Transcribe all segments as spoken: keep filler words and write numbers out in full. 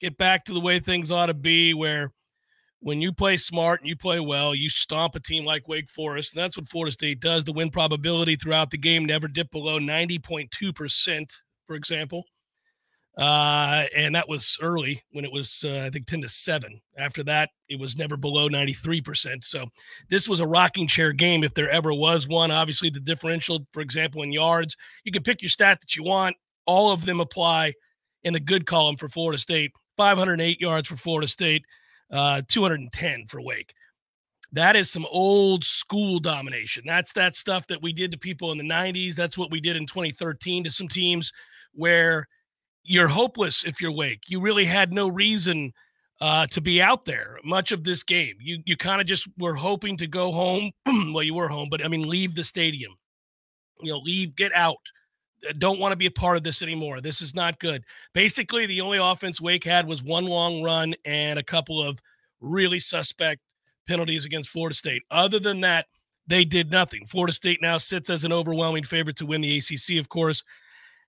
get back to the way things ought to be, where when you play smart and you play well, you stomp a team like Wake Forest, and that's what Florida State does. The win probability throughout the game never dipped below ninety point two percent, for example. Uh, and that was early when it was, uh, I think, ten to seven. After that, it was never below ninety-three percent. So this was a rocking chair game if there ever was one. Obviously, the differential, for example, in yards, you can pick your stat that you want. All of them apply in the good column for Florida State. five hundred eight yards for Florida State, uh, two hundred ten for Wake. That is some old school domination. That's that stuff that we did to people in the nineties. That's what we did in twenty thirteen to some teams where you're hopeless if you're Wake. You really had no reason uh, to be out there much of this game. You you kind of just were hoping to go home. Well, you were home, but, I mean, leave the stadium. You know, leave, get out. Don't want to be a part of this anymore. This is not good. Basically, the only offense Wake had was one long run and a couple of really suspect penalties against Florida State. Other than that, they did nothing. Florida State now sits as an overwhelming favorite to win the A C C, of course.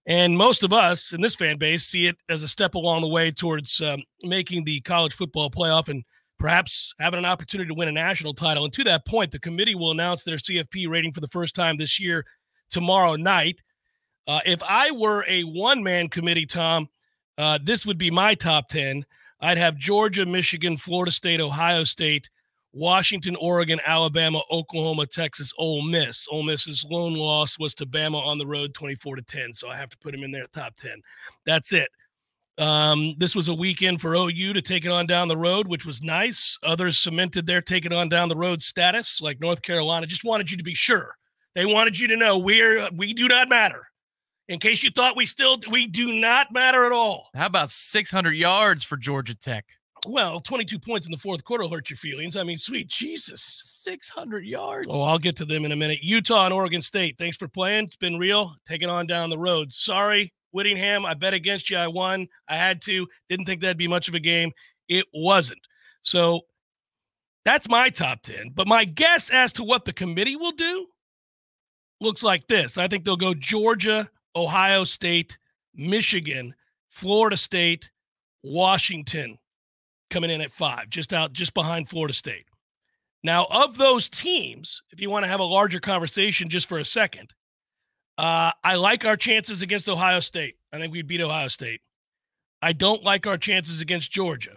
And most of us in this fan base see it as a step along the way towards um, making the college football playoff and perhaps having an opportunity to win a national title. And to that point, the committee will announce their C F P rating for the first time this year tomorrow night. Uh, if I were a one-man committee, Tom, uh, this would be my top ten. I'd have Georgia, Michigan, Florida State, Ohio State, Washington, Oregon, Alabama, Oklahoma, Texas, Ole Miss. Ole Miss's lone loss was to Bama on the road, twenty-four to ten. So I have to put him in there, top ten. That's it. Um, this was a weekend for O U to take it on down the road, which was nice. Others cemented their take it on down the road status, like North Carolina. Just wanted you to be sure. They wanted you to know we're we do not matter. In case you thought we still we do not matter at all. How about six hundred yards for Georgia Tech? Well, twenty-two points in the fourth quarter will hurt your feelings. I mean, sweet Jesus. six hundred yards. Oh, I'll get to them in a minute. Utah and Oregon State, thanks for playing. It's been real. Take it on down the road. Sorry, Whittingham, I bet against you. I won. I had to. Didn't think that'd be much of a game. It wasn't. So that's my top ten. But my guess as to what the committee will do looks like this. I think they'll go Georgia, Ohio State, Michigan, Florida State, Washington, coming in at five, just out, just behind Florida State. Now, of those teams, if you want to have a larger conversation just for a second, uh, I like our chances against Ohio State. I think we'd beat Ohio State. I don't like our chances against Georgia.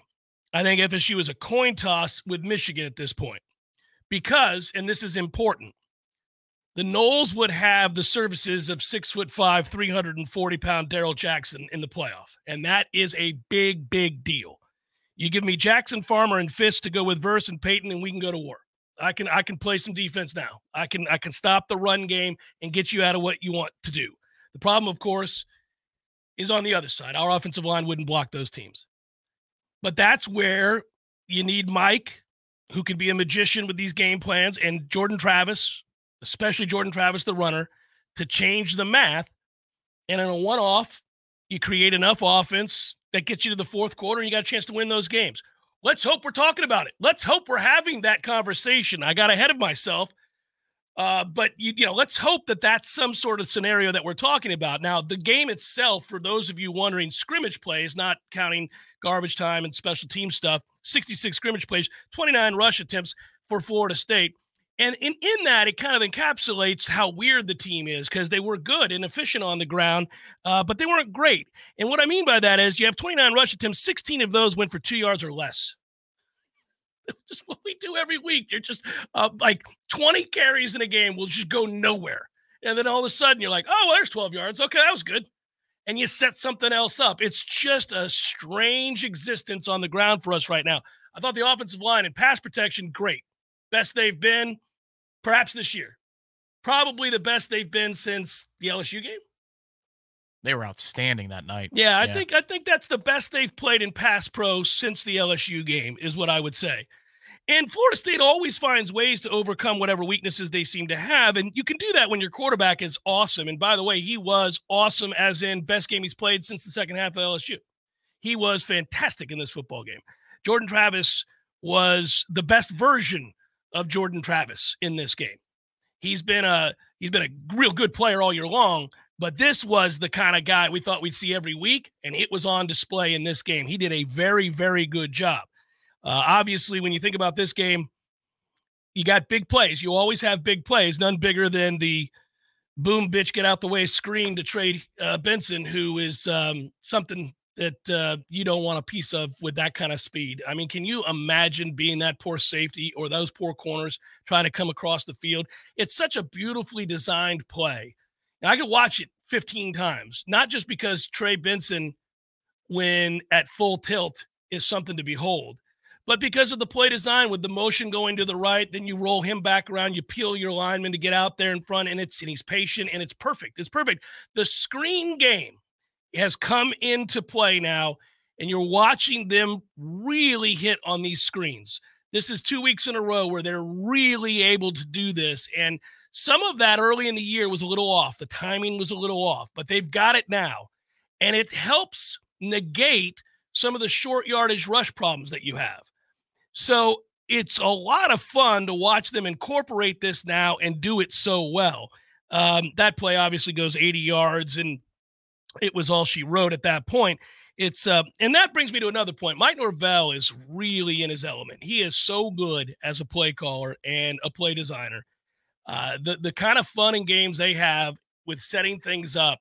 I think F S U is a coin toss with Michigan at this point because, and this is important, the Noles would have the services of six foot five, three hundred forty pound Darrell Jackson in the playoff. And that is a big, big deal. You give me Jackson, Farmer, and Fisk to go with Verse and Peyton, and we can go to war. I can I can play some defense now. I can I can stop the run game and get you out of what you want to do. The problem, of course, is on the other side. Our offensive line wouldn't block those teams. But that's where you need Mike, who can be a magician with these game plans, and Jordan Travis, especially Jordan Travis, the runner, to change the math. And in a one-off, you create enough offense that gets you to the fourth quarter and you got a chance to win those games. Let's hope we're talking about it. Let's hope we're having that conversation. I got ahead of myself. Uh, but, you, you know, let's hope that that's some sort of scenario that we're talking about. Now, the game itself, for those of you wondering, scrimmage plays, not counting garbage time and special team stuff, sixty-six scrimmage plays, twenty-nine rush attempts for Florida State. And in, in that, it kind of encapsulates how weird the team is because they were good and efficient on the ground, uh, but they weren't great. And what I mean by that is you have twenty-nine rush attempts, sixteen of those went for two yards or less. That's just what we do every week. They're just uh, like twenty carries in a game will just go nowhere. And then all of a sudden you're like, oh, well, there's twelve yards. Okay, that was good. And you set something else up. It's just a strange existence on the ground for us right now. I thought the offensive line and pass protection, great. Best they've been. Perhaps this year. Probably the best they've been since the L S U game. They were outstanding that night. Yeah, I yeah. think I think that's the best they've played in pass pro since the L S U game is what I would say. And Florida State always finds ways to overcome whatever weaknesses they seem to have, and you can do that when your quarterback is awesome. And by the way, he was awesome as in best game he's played since the second half of L S U. He was fantastic in this football game. Jordan Travis was the best version of Jordan Travis in this game. He's been a he's been a real good player all year long, But this was the kind of guy we thought we'd see every week, and it was on display in this game. He did a very, very good job. Uh, obviously, when you think about this game, you got big plays. You always have big plays, none bigger than the boom, bitch, get out the way screen to Trey uh, Benson, who is um, something that uh, you don't want a piece of with that kind of speed. I mean, can you imagine being that poor safety or those poor corners trying to come across the field? It's such a beautifully designed play. Now, I could watch it fifteen times, not just because Trey Benson, when at full tilt, is something to behold, but because of the play design with the motion going to the right, then you roll him back around, you peel your lineman to get out there in front, and it's and he's patient, and it's perfect. It's perfect. The screen game has come into play now, and you're watching them really hit on these screens. This is two weeks in a row where they're really able to do this, and some of that early in the year was a little off. The timing was a little off, but they've got it now, and it helps negate some of the short yardage rush problems that you have. So it's a lot of fun to watch them incorporate this now and do it so well. Um, that play obviously goes eighty yards, and it was all she wrote at that point. It's uh, and that brings me to another point. Mike Norvell is really in his element. He is so good as a play caller and a play designer. Uh, the, the kind of fun and games they have with setting things up.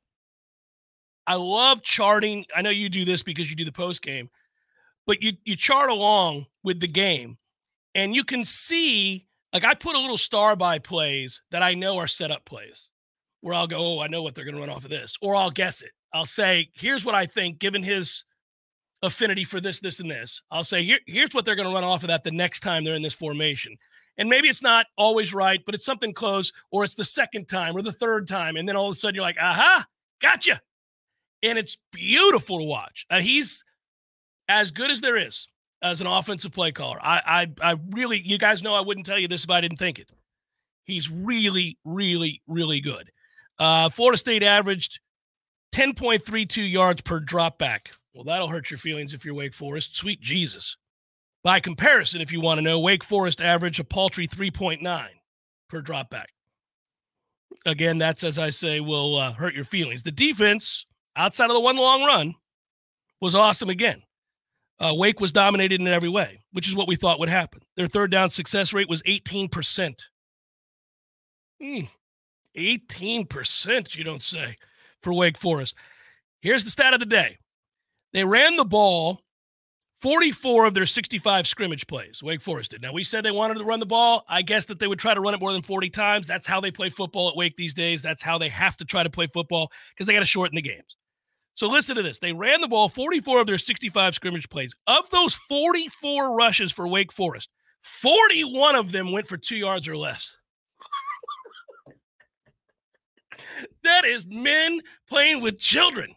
I love charting. I know you do this because you do the post game, but you, you chart along with the game, and you can see, like, I put a little star by plays that I know are set up plays where I'll go, oh, I know what they're going to run off of this, or I'll guess it. I'll say, here's what I think, given his affinity for this, this, and this. I'll say, Here, here's what they're going to run off of that the next time they're in this formation. And maybe it's not always right, but it's something close, or it's the second time or the third time. And then all of a sudden you're like, aha, gotcha. And it's beautiful to watch. Uh, he's as good as there is as an offensive play caller. I, I, I really, you guys know I wouldn't tell you this if I didn't think it. He's really, really, really good. Uh, Florida State averaged ten point three two yards per drop back. Well, that'll hurt your feelings if you're Wake Forest. Sweet Jesus. By comparison, if you want to know, Wake Forest averaged a paltry three point nine per drop back. Again, that's, as I say, will uh, hurt your feelings. The defense, outside of the one long run, was awesome again. Uh, Wake was dominated in every way, which is what we thought would happen. Their third down success rate was eighteen percent. Mm, eighteen percent, you don't say, for Wake Forest. Here's the stat of the day. They ran the ball forty-four of their sixty-five scrimmage plays. Wake Forest did. Now, we said they wanted to run the ball. I guess that they would try to run it more than forty times. That's how they play football at Wake these days. That's how they have to try to play football, because they got to shorten the games. So listen to this. They ran the ball forty-four of their sixty-five scrimmage plays. Of those forty-four rushes for Wake Forest, forty-one of them went for two yards or less. That is men playing with children.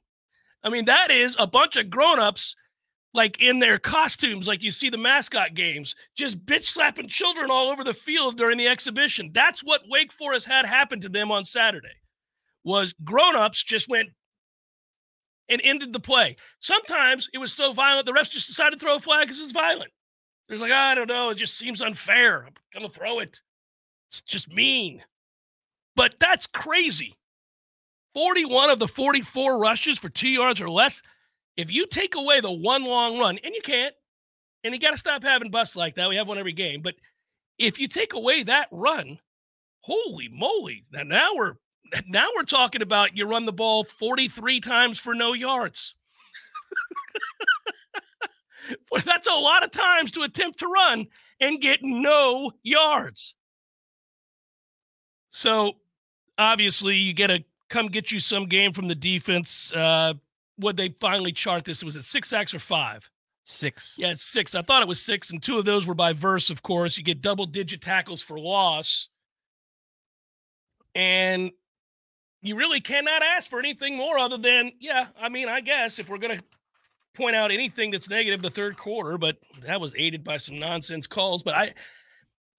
I mean, that is a bunch of grown-ups, like, in their costumes, like you see the mascot games, just bitch-slapping children all over the field during the exhibition. That's what Wake Forest had happen to them on Saturday, was grown-ups just went and ended the play. Sometimes it was so violent, the refs just decided to throw a flag because it's violent. There's like, I don't know, it just seems unfair. I'm going to throw it. It's just mean. But that's crazy. forty-one of the forty-four rushes for two yards or less. If you take away the one long run, and you can't, and you got to stop having busts like that. We have one every game. But if you take away that run, holy moly. Now, now we're now we're talking about you run the ball forty-three times for no yards. That's a lot of times to attempt to run and get no yards. So, obviously, you get to come get you some game from the defense. Uh Would they finally chart this? Was it six sacks or five? Six. Yeah, it's six. I thought it was six, and two of those were by Verse, of course. You get double-digit tackles for loss, and you really cannot ask for anything more other than, yeah, I mean, I guess if we're going to point out anything that's negative, the third quarter, but that was aided by some nonsense calls. But I,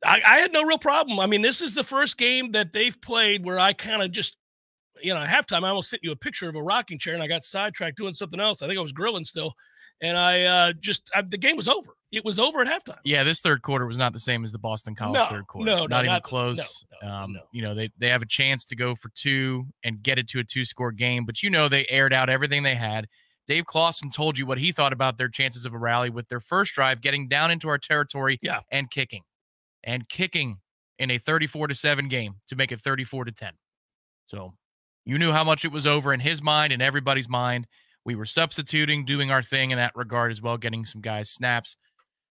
I, I had no real problem. I mean, this is the first game that they've played where I kind of just – you know, at halftime, I almost sent you a picture of a rocking chair, and I got sidetracked doing something else. I think I was grilling still. And I uh, just I, the game was over. It was over at halftime. Yeah, this third quarter was not the same as the Boston College no, third quarter. No, not no, even not, close. No, no, um, no. You know, they they have a chance to go for two and get it to a two-score game, but you know they aired out everything they had. Dave Clawson told you what he thought about their chances of a rally with their first drive, getting down into our territory yeah. and kicking, and kicking in a thirty-four to seven game to make it thirty-four to ten. So you knew how much it was over in his mind and everybody's mind. We were substituting, doing our thing in that regard as well, getting some guys snaps.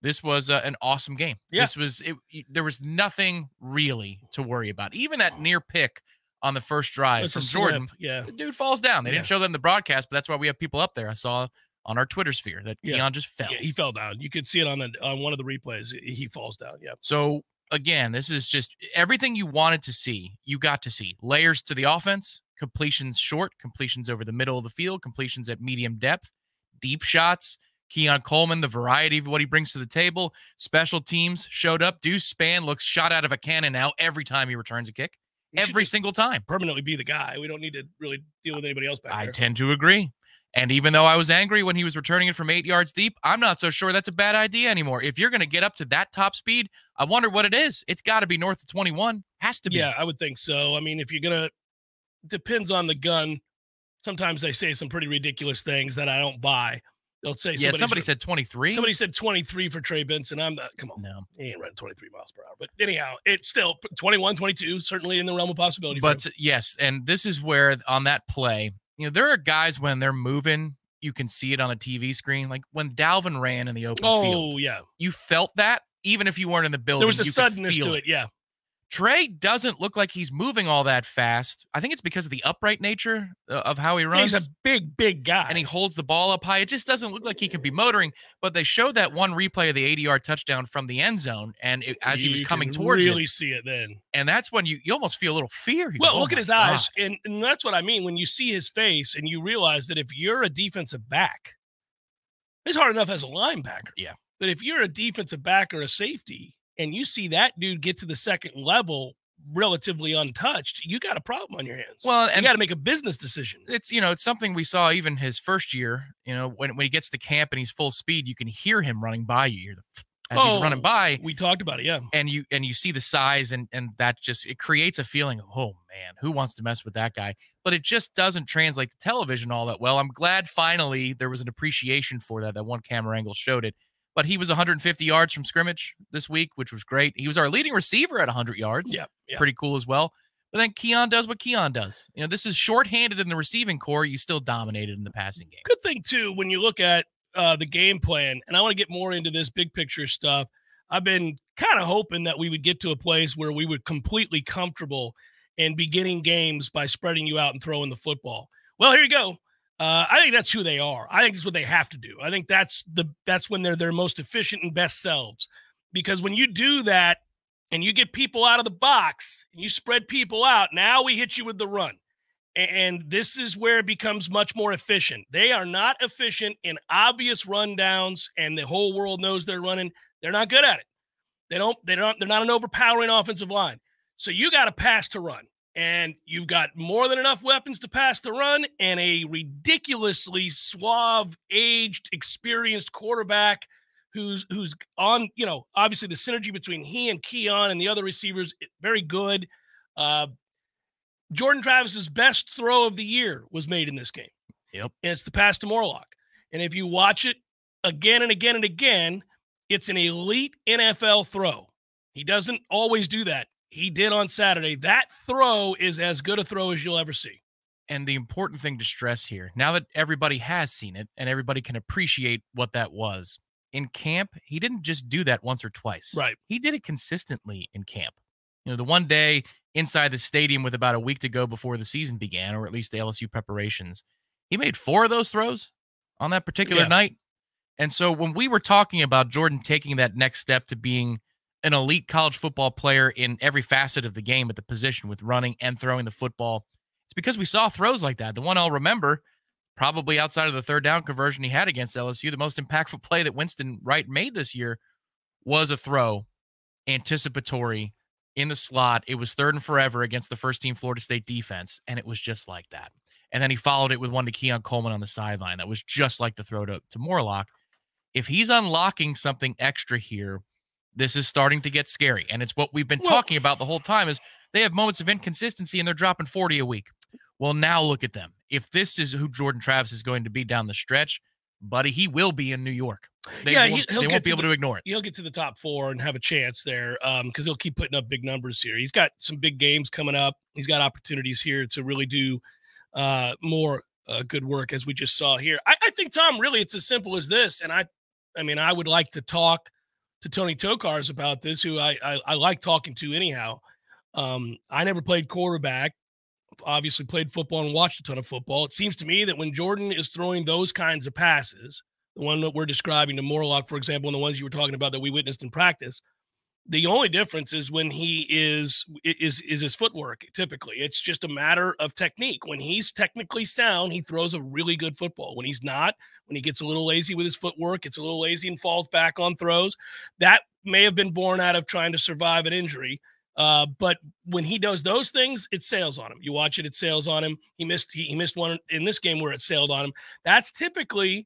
This was uh, an awesome game. Yeah. This was it, there was nothing really to worry about. Even that near pick on the first drive it's from Jordan, yeah. the dude falls down. They yeah. didn't show that in the broadcast, but that's why we have people up there. I saw on our Twitter sphere that yeah. Keon just fell. Yeah, he fell down. You could see it on the, on one of the replays. He falls down. Yeah. So again, this is just everything you wanted to see. You got to see layers to the offense. Completions short, completions over the middle of the field, completions at medium depth, deep shots, Keon Coleman, the variety of what he brings to the table, special teams showed up. Deuce Spann looks shot out of a cannon now every time he returns a kick, he every single time. Permanently be the guy. We don't need to really deal with anybody else back I there. I tend to agree. And even though I was angry when he was returning it from eight yards deep, I'm not so sure that's a bad idea anymore. If you're going to get up to that top speed, I wonder what it is. It's got to be north of twenty-one. Has to be. Yeah, I would think so. I mean, if you're going to depends on the gun. Sometimes they say some pretty ridiculous things that I don't buy. They'll say, yeah, somebody said twenty-three. Somebody said twenty-three for Trey Benson. I'm not, come on. No, he ain't running twenty-three miles per hour. But anyhow, it's still twenty-one, twenty-two, certainly in the realm of possibility. But yes, and this is where on that play, you know, there are guys when they're moving, you can see it on a T V screen. Like when Dalvin ran in the open oh, field. Oh, yeah. You felt that even if you weren't in the building. There was a suddenness to it, yeah. Trey doesn't look like he's moving all that fast. I think it's because of the upright nature of how he runs. He's a big, big guy. And he holds the ball up high. It just doesn't look like he can be motoring. But they showed that one replay of the eighty-yard touchdown from the end zone. And it, as you he was coming towards really it. You really see it then. And that's when you, you almost feel a little fear. You well, go, look oh at his God. eyes. And, and that's what I mean. When you see his face and you realize that if you're a defensive back, it's hard enough as a linebacker. Yeah. But if you're a defensive back or a safety, and you see that dude get to the second level relatively untouched, you got a problem on your hands. Well, and you got to make a business decision. It's, you know, it's something we saw even his first year, you know, when, when he gets to camp and he's full speed, you can hear him running by you. You're the, as oh, he's running by. We talked about it, yeah. And you and you see the size, and and that just, it creates a feeling of, oh, man, who wants to mess with that guy? But it just doesn't translate to television all that well. I'm glad finally there was an appreciation for that. That one camera angle showed it. But he was one hundred fifty yards from scrimmage this week, which was great. He was our leading receiver at one hundred yards. Yeah, yeah. Pretty cool as well. But then Keon does what Keon does. You know, this is shorthanded in the receiving core. You still dominated in the passing game. Good thing, too, when you look at uh, the game plan, and I want to get more into this big picture stuff. I've been kind of hoping that we would get to a place where we were completely comfortable in beginning games by spreading you out and throwing the football. Well, here you go. Uh, I think that's who they are. I think it's what they have to do. I think that's the that's when they're their most efficient and best selves. Because when you do that and you get people out of the box and you spread people out, now we hit you with the run. And, and this is where it becomes much more efficient. They are not efficient in obvious rundowns, and the whole world knows they're running. They're not good at it. They don't, they don't, they're not an overpowering offensive line. So you got to pass to run. And you've got more than enough weapons to pass the run and a ridiculously suave, aged, experienced quarterback who's who's on, you know, obviously the synergy between he and Keon and the other receivers, very good. Uh, Jordan Travis's best throw of the year was made in this game. Yep. And it's the pass to Morlock. And if you watch it again and again and again, it's an elite N F L throw. He doesn't always do that. He did on Saturday. That throw is as good a throw as you'll ever see. And the important thing to stress here, now that everybody has seen it and everybody can appreciate what that was, in camp, he didn't just do that once or twice. Right. He did it consistently in camp. You know, the one day inside the stadium with about a week to go before the season began, or at least the L S U preparations, he made four of those throws on that particular yeah. night. And so when we were talking about Jordan taking that next step to being an elite college football player in every facet of the game at the position with running and throwing the football, it's because we saw throws like that. The one I'll remember, probably outside of the third down conversion he had against L S U, the most impactful play that Winston Wright made this year was a throw anticipatory in the slot. It was third and forever against the first team Florida State defense, and it was just like that. And then he followed it with one to Keon Coleman on the sideline. That was just like the throw to, to Morlock. If he's unlocking something extra here, this is starting to get scary. And it's what we've been well, talking about the whole time is they have moments of inconsistency and they're dropping forty a week. Well, now look at them. If this is who Jordan Travis is going to be down the stretch, buddy, he will be in New York. They yeah, won't, he'll they won't be able the, to ignore it. He'll get to the top four and have a chance there because um, he'll keep putting up big numbers here. He's got some big games coming up. He's got opportunities here to really do uh, more uh, good work, as we just saw here. I, I think, Tom, really, it's as simple as this. And I, I mean, I would like to talk to Tony Tokars about this, who I, I, I like talking to anyhow. Um, I never played quarterback. Obviously played football and watched a ton of football. It seems to me that when Jordan is throwing those kinds of passes, the one that we're describing to Morlock, for example, and the ones you were talking about that we witnessed in practice, the only difference is when he is, is, is his footwork. Typically it's just a matter of technique. When he's technically sound, he throws a really good football. When he's not, when he gets a little lazy with his footwork, it's a little lazy and falls back on throws that may have been born out of trying to survive an injury. Uh, but when he does those things, it sails on him. You watch it, it sails on him. He missed he, he missed one in this game where it sailed on him. That's typically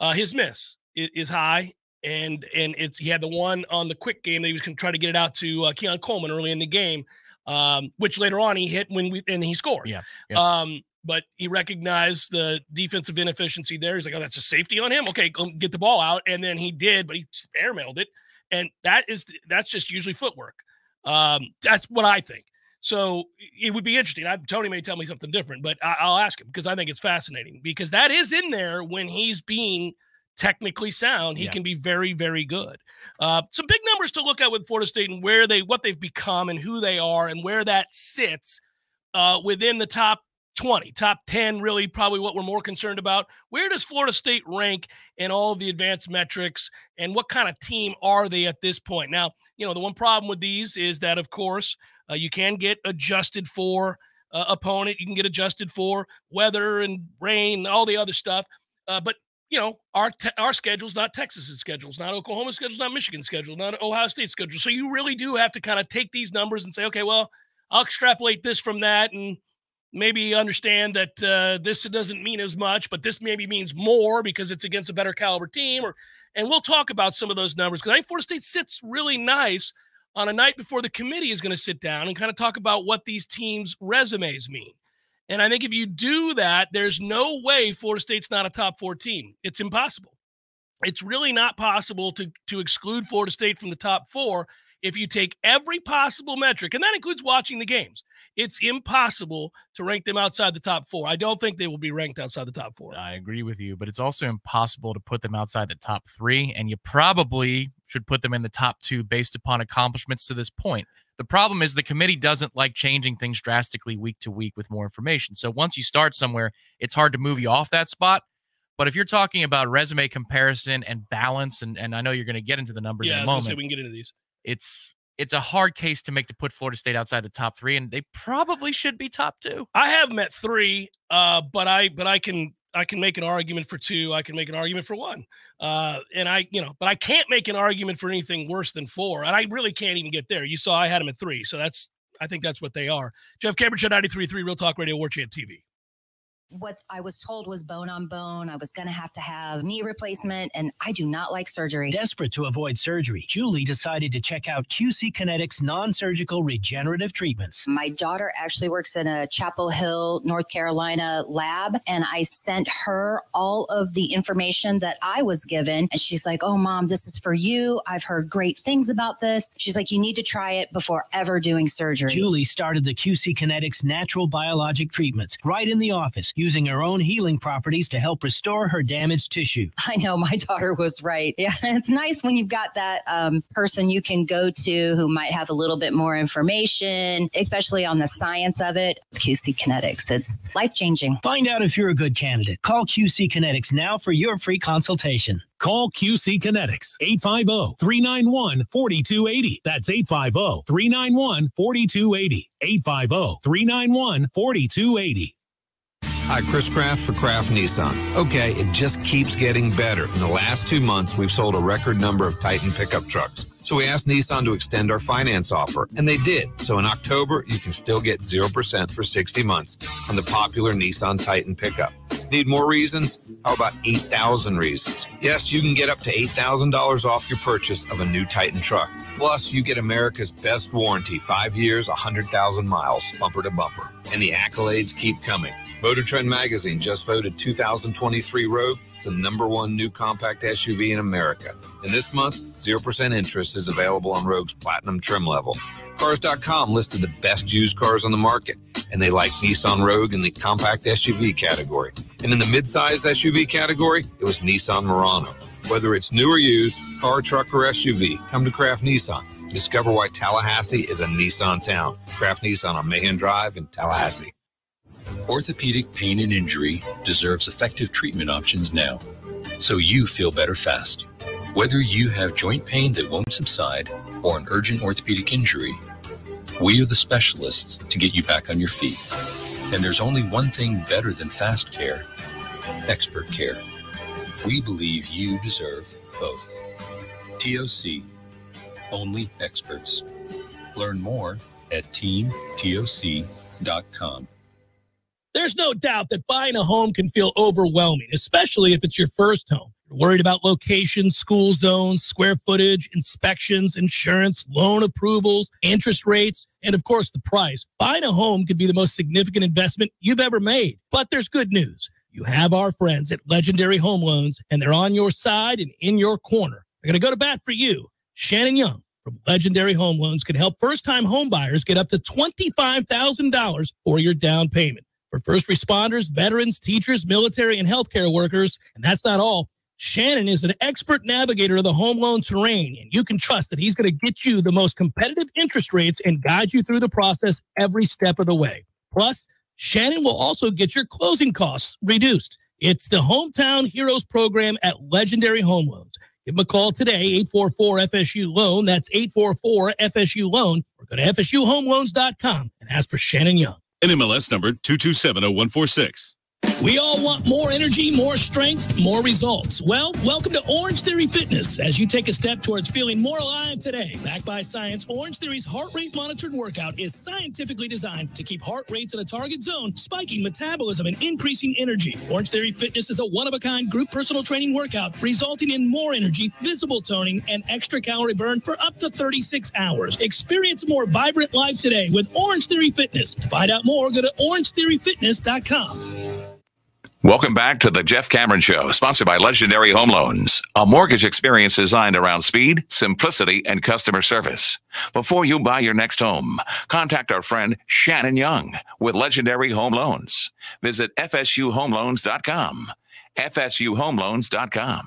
uh, his miss is, is high, and and it's he had the one on the quick game that he was going to try to get it out to uh, Keon Coleman early in the game, um, which later on he hit when we and he scored. Yeah. yeah. Um, but he recognized the defensive inefficiency there. He's like, oh, that's a safety on him. Okay, go get the ball out, and then he did, but he airmailed it, and that is that's just usually footwork. Um, that's what I think. So it would be interesting. I, Tony may tell me something different, but I, I'll ask him because I think it's fascinating because that is in there when he's being technically sound. He yeah. can be very, very good. Uh, some big numbers to look at with Florida State and where they, what they've become and who they are and where that sits uh, within the top twenty, top ten, really probably what we're more concerned about. Where does Florida State rank in all of the advanced metrics and what kind of team are they at this point? Now, you know, the one problem with these is that, of course, uh, you can get adjusted for uh, opponent. You can get adjusted for weather and rain and all the other stuff. Uh, but, you know, our, our schedule's not Texas's schedule's, not Oklahoma's schedule's, not Michigan's schedule, not Ohio State's schedule. So you really do have to kind of take these numbers and say, okay, well, I'll extrapolate this from that and maybe understand that uh, this doesn't mean as much, but this maybe means more because it's against a better caliber team. Or, and we'll talk about some of those numbers because I think Florida State sits really nice on a night before the committee is going to sit down and kind of talk about what these teams' resumes mean. And I think if you do that, there's no way Florida State's not a top four team. It's impossible. It's really not possible to, to exclude Florida State from the top four if you take every possible metric, and that includes watching the games. It's impossible to rank them outside the top four. I don't think they will be ranked outside the top four. I agree with you, but it's also impossible to put them outside the top three, and you probably should put them in the top two based upon accomplishments to this point. The problem is the committee doesn't like changing things drastically week to week with more information. So once you start somewhere, it's hard to move you off that spot. But if you're talking about resume comparison and balance, and, and I know you're going to get into the numbers yeah, in a moment. Yeah, we can get into these. It's it's a hard case to make to put Florida State outside the top three, and they probably should be top two. I have them at three, uh, but I but I can I can make an argument for two. I can make an argument for one, uh, and I you know, but I can't make an argument for anything worse than four, and I really can't even get there. You saw I had them at three, so that's I think that's what they are. Jeff Cambridge, ninety-three point three Real Talk Radio, Warchant T V. What I was told was bone on bone. I was going to have to have knee replacement, and I do not like surgery. Desperate to avoid surgery, Julie decided to check out Q C Kinetics non-surgical regenerative treatments. My daughter actually works in a Chapel Hill, North Carolina lab, and I sent her all of the information that I was given, and she's like, oh, Mom, this is for you. I've heard great things about this. She's like, you need to try it before ever doing surgery. Julie started the Q C Kinetics natural biologic treatments right in the office, using her own healing properties to help restore her damaged tissue. I know my daughter was right. Yeah, it's nice when you've got that um, person you can go to who might have a little bit more information, especially on the science of it. Q C Kinetics, it's life-changing. Find out if you're a good candidate. Call Q C Kinetics now for your free consultation. Call Q C Kinetics, eight five zero, three nine one, four two eight zero. That's eight five zero, three nine one, four two eight zero. eight five zero, three nine one, four two eight zero. Hi, Chris Kraft for Kraft Nissan. Okay, it just keeps getting better. In the last two months, we've sold a record number of Titan pickup trucks. So we asked Nissan to extend our finance offer, and they did. So in October, you can still get zero percent for sixty months on the popular Nissan Titan pickup. Need more reasons? How about eight thousand reasons? Yes, you can get up to eight thousand dollars off your purchase of a new Titan truck. Plus, you get America's best warranty, five years, one hundred thousand miles, bumper to bumper. And the accolades keep coming. Motor Trend Magazine just voted two thousand twenty-three Rogue as the number one new compact S U V in America. And this month, zero percent interest is available on Rogue's Platinum trim level. Cars dot com listed the best used cars on the market, and they like Nissan Rogue in the compact S U V category. And in the midsize S U V category, it was Nissan Murano. Whether it's new or used, car, truck, or S U V, come to Kraft Nissan. Discover why Tallahassee is a Nissan town. Kraft Nissan on Mahan Drive in Tallahassee. Orthopedic pain and injury deserves effective treatment options now, so you feel better fast. Whether you have joint pain that won't subside or an urgent orthopedic injury, we are the specialists to get you back on your feet. And there's only one thing better than fast care: expert care. We believe you deserve both. T O C, only experts. Learn more at team T O C dot com. There's no doubt that buying a home can feel overwhelming, especially if it's your first home. You're worried about location, school zones, square footage, inspections, insurance, loan approvals, interest rates, and of course the price. Buying a home could be the most significant investment you've ever made. But there's good news. You have our friends at Legendary Home Loans, and they're on your side and in your corner. They're going to go to bat for you. Shannon Young from Legendary Home Loans can help first-time homebuyers get up to twenty-five thousand dollars for your down payment. For first responders, veterans, teachers, military, and healthcare workers. And that's not all. Shannon is an expert navigator of the home loan terrain, and you can trust that he's going to get you the most competitive interest rates and guide you through the process every step of the way. Plus, Shannon will also get your closing costs reduced. It's the Hometown Heroes program at Legendary Home Loans. Give them a call today, eight four four F S U Loan. That's eight four four F S U Loan. Or go to F S U home loans dot com and ask for Shannon Young. N M L S number two two seven oh one four six. We all want more energy, more strength, more results. Well, welcome to Orange Theory Fitness as you take a step towards feeling more alive today. Backed by science, Orange Theory's heart rate monitored workout is scientifically designed to keep heart rates in a target zone, spiking metabolism and increasing energy. Orange Theory Fitness is a one-of-a-kind group personal training workout resulting in more energy, visible toning, and extra calorie burn for up to thirty-six hours. Experience a more vibrant life today with Orange Theory Fitness. To find out more, go to orange theory fitness dot com. Welcome back to the Jeff Cameron Show, sponsored by Legendary Home Loans, a mortgage experience designed around speed, simplicity, and customer service. Before you buy your next home, contact our friend Shannon Young with Legendary Home Loans. Visit F S U home loans dot com, F S U home loans dot com.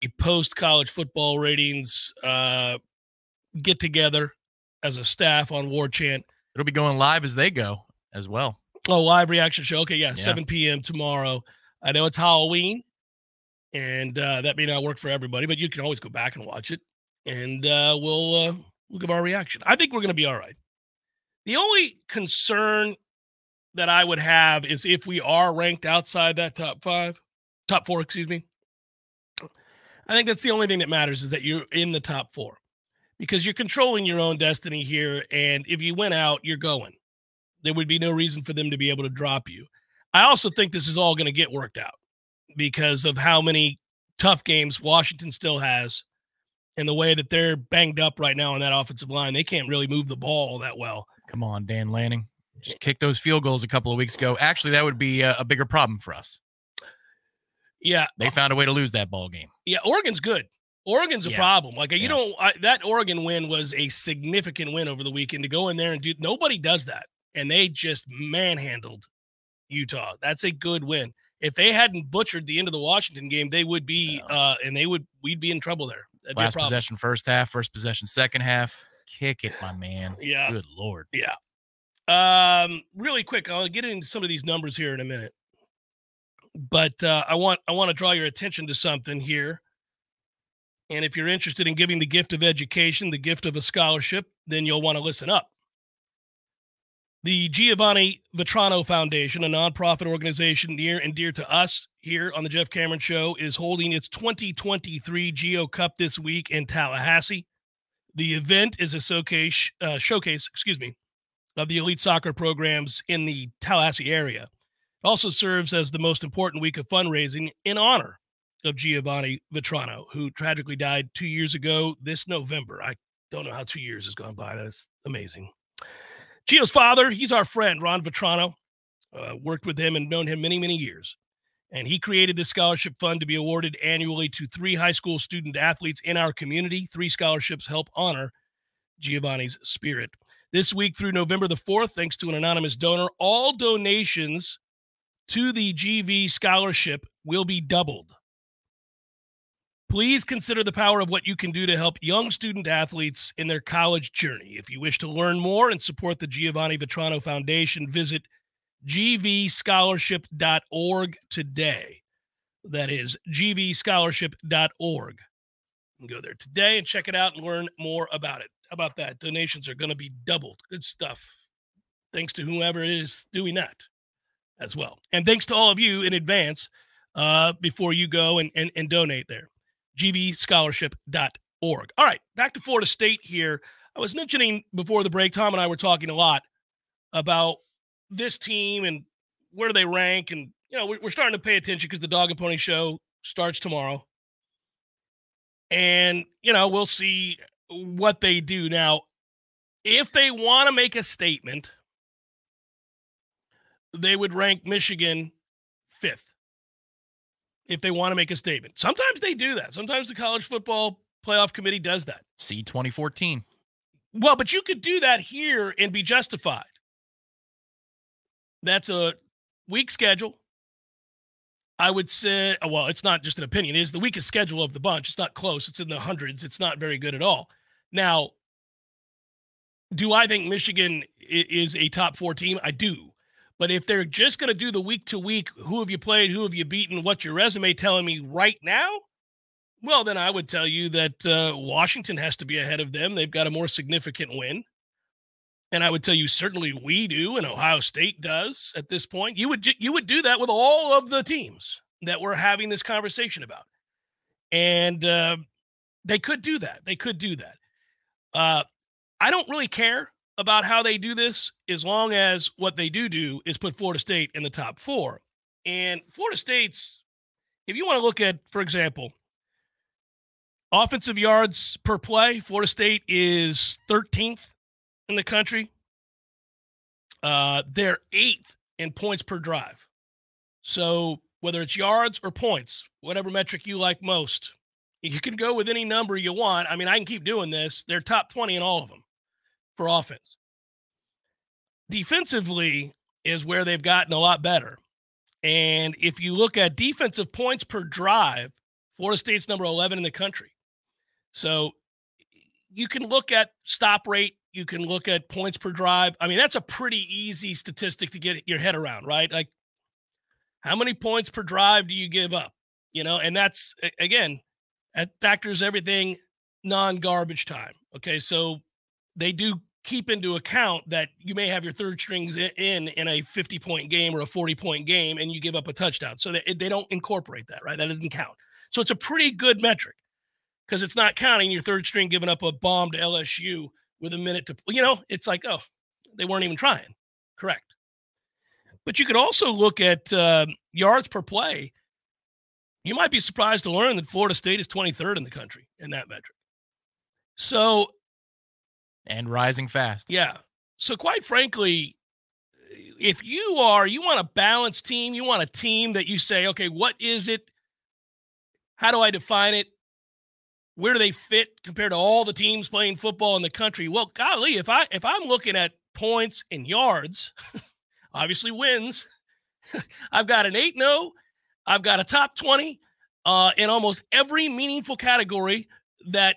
The post-college football ratings uh, get together as a staff on Warchant. It'll be going live as they go as well. Oh, live reaction show. Okay, yeah, yeah. seven p m tomorrow. I know it's Halloween, and uh, that may not work for everybody, but you can always go back and watch it, and uh, we'll, uh, we'll give our reaction. I think we're going to be all right. The only concern that I would have is if we are ranked outside that top five, top four, excuse me, I think that's the only thing that matters is that you're in the top four because you're controlling your own destiny here. And if you went out, you're going. There would be no reason for them to be able to drop you. I also think this is all going to get worked out because of how many tough games Washington still has and the way that they're banged up right now on that offensive line. They can't really move the ball that well. Come on, Dan Lanning. Just kick those field goals a couple of weeks ago. Actually, that would be a, a bigger problem for us. Yeah. They found a way to lose that ball game. Yeah, Oregon's good. Oregon's a yeah. problem. Like, you yeah. know, I, that Oregon win was a significant win over the weekend to go in there and do. Nobody does that. And they just manhandled Utah. That's a good win. if they hadn't butchered the end of the Washington game, they would be uh, and they would we'd be in trouble there. That'd Last be possession first half, first possession second half. Kick it, my man. Yeah. Good Lord. Yeah. Um, really quick, I'll get into some of these numbers here in a minute. But uh, I want I want to draw your attention to something here. And if you're interested in giving the gift of education, the gift of a scholarship, then you'll want to listen up. The Giovanni Vitrano Foundation, a nonprofit organization near and dear to us here on the Jeff Cameron Show, is holding its twenty twenty-three Geo Cup this week in Tallahassee. The event is a showcase, uh, showcase, excuse me, of the elite soccer programs in the Tallahassee area. It also serves as the most important week of fundraising in honor of Giovanni Vitrano, who tragically died two years ago this November. I don't know how two years has gone by. That's amazing. Gio's father, he's our friend, Ron Vitrano, uh, worked with him and known him many, many years. And he created this scholarship fund to be awarded annually to three high school student athletes in our community. Three scholarships help honor Giovanni's spirit. This week through November the fourth, thanks to an anonymous donor, all donations to the G V scholarship will be doubled. Please consider the power of what you can do to help young student athletes in their college journey. If you wish to learn more and support the Giovanni Vitrano Foundation, visit g v scholarship dot org today. That is g v scholarship dot org. You can go there today and check it out and learn more about it. How about that? Donations are going to be doubled. Good stuff. Thanks to whoever is doing that as well. And thanks to all of you in advance uh, before you go and, and, and donate there. g v scholarship dot org. All right, back to Florida State here. I was mentioning before the break, Tom and I were talking a lot about this team and where do they rank. And, you know, we're, we're starting to pay attention because the Dog and Pony Show starts tomorrow. And, you know, we'll see what they do. Now, if they want to make a statement, they would rank Michigan fifth. If they want to make a statement. Sometimes they do that. Sometimes the College Football Playoff Committee does that. See twenty fourteen. Well, but you could do that here and be justified. That's a weak schedule. I would say, well, it's not just an opinion. It is the weakest schedule of the bunch. It's not close. It's in the hundreds. It's not very good at all. Now, do I think Michigan is a top four team? I do. But if they're just going to do the week-to-week, who have you played, who have you beaten, what's your resume telling me right now, well, then I would tell you that uh, Washington has to be ahead of them. They've got a more significant win. And I would tell you certainly we do, and Ohio State does at this point. You would, you would do that with all of the teams that we're having this conversation about. And uh, they could do that. They could do that. Uh, I don't really care about how they do this, as long as what they do do is put Florida State in the top four. And Florida State's, if you want to look at, for example, offensive yards per play, Florida State is thirteenth in the country. Uh, they're eighth in points per drive. So whether it's yards or points, whatever metric you like most, you can go with any number you want. I mean, I can keep doing this. They're top twenty in all of them. For offense. Defensively is where they've gotten a lot better. And if you look at defensive points per drive, Florida State's number eleven in the country. So you can look at stop rate. You can look at points per drive. I mean, that's a pretty easy statistic to get your head around, right? Like, how many points per drive do you give up? You know, and that's, again, that factors everything non-garbage time. Okay, so they do keep into account that you may have your third strings in in, in a fifty-point game or a forty-point game, and you give up a touchdown. So they, they don't incorporate that, right? That doesn't count. So it's a pretty good metric because it's not counting your third string giving up a bomb to L S U with a minute to, you know, it's like, oh, they weren't even trying. Correct. But you could also look at uh, yards per play. You might be surprised to learn that Florida State is twenty-third in the country in that metric. So, and rising fast. Yeah. So quite frankly, if you are, you want a balanced team, you want a team that you say, okay, what is it? How do I define it? Where do they fit compared to all the teams playing football in the country? Well, golly, if I, if I'm looking at points and yards, obviously wins, I've got an eight and oh I've got a top twenty uh, in almost every meaningful category that,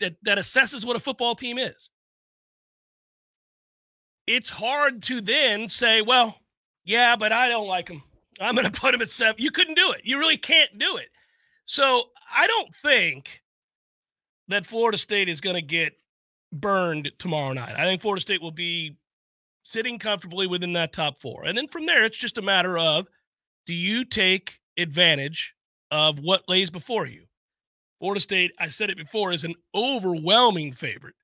that, that assesses what a football team is. It's hard to then say, well, yeah, but I don't like him. I'm going to put him at seven. You couldn't do it. You really can't do it. So I don't think that Florida State is going to get burned tomorrow night. I think Florida State will be sitting comfortably within that top four. And then from there, it's just a matter of, do you take advantage of what lays before you? Florida State, I said it before, is an overwhelming favorite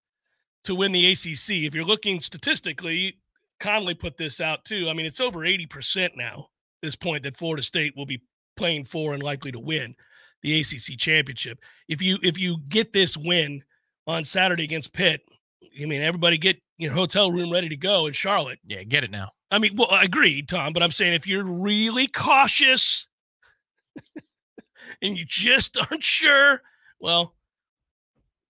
to win the A C C. If you're looking statistically, Conley put this out too. I mean, it's over eighty percent now at this point that Florida State will be playing for and likely to win the A C C championship. If you, if you get this win on Saturday against Pitt, I mean, everybody get your hotel room ready to go in Charlotte. Yeah, get it now. I mean, well, I agree, Tom, but I'm saying if you're really cautious and you just aren't sure, well,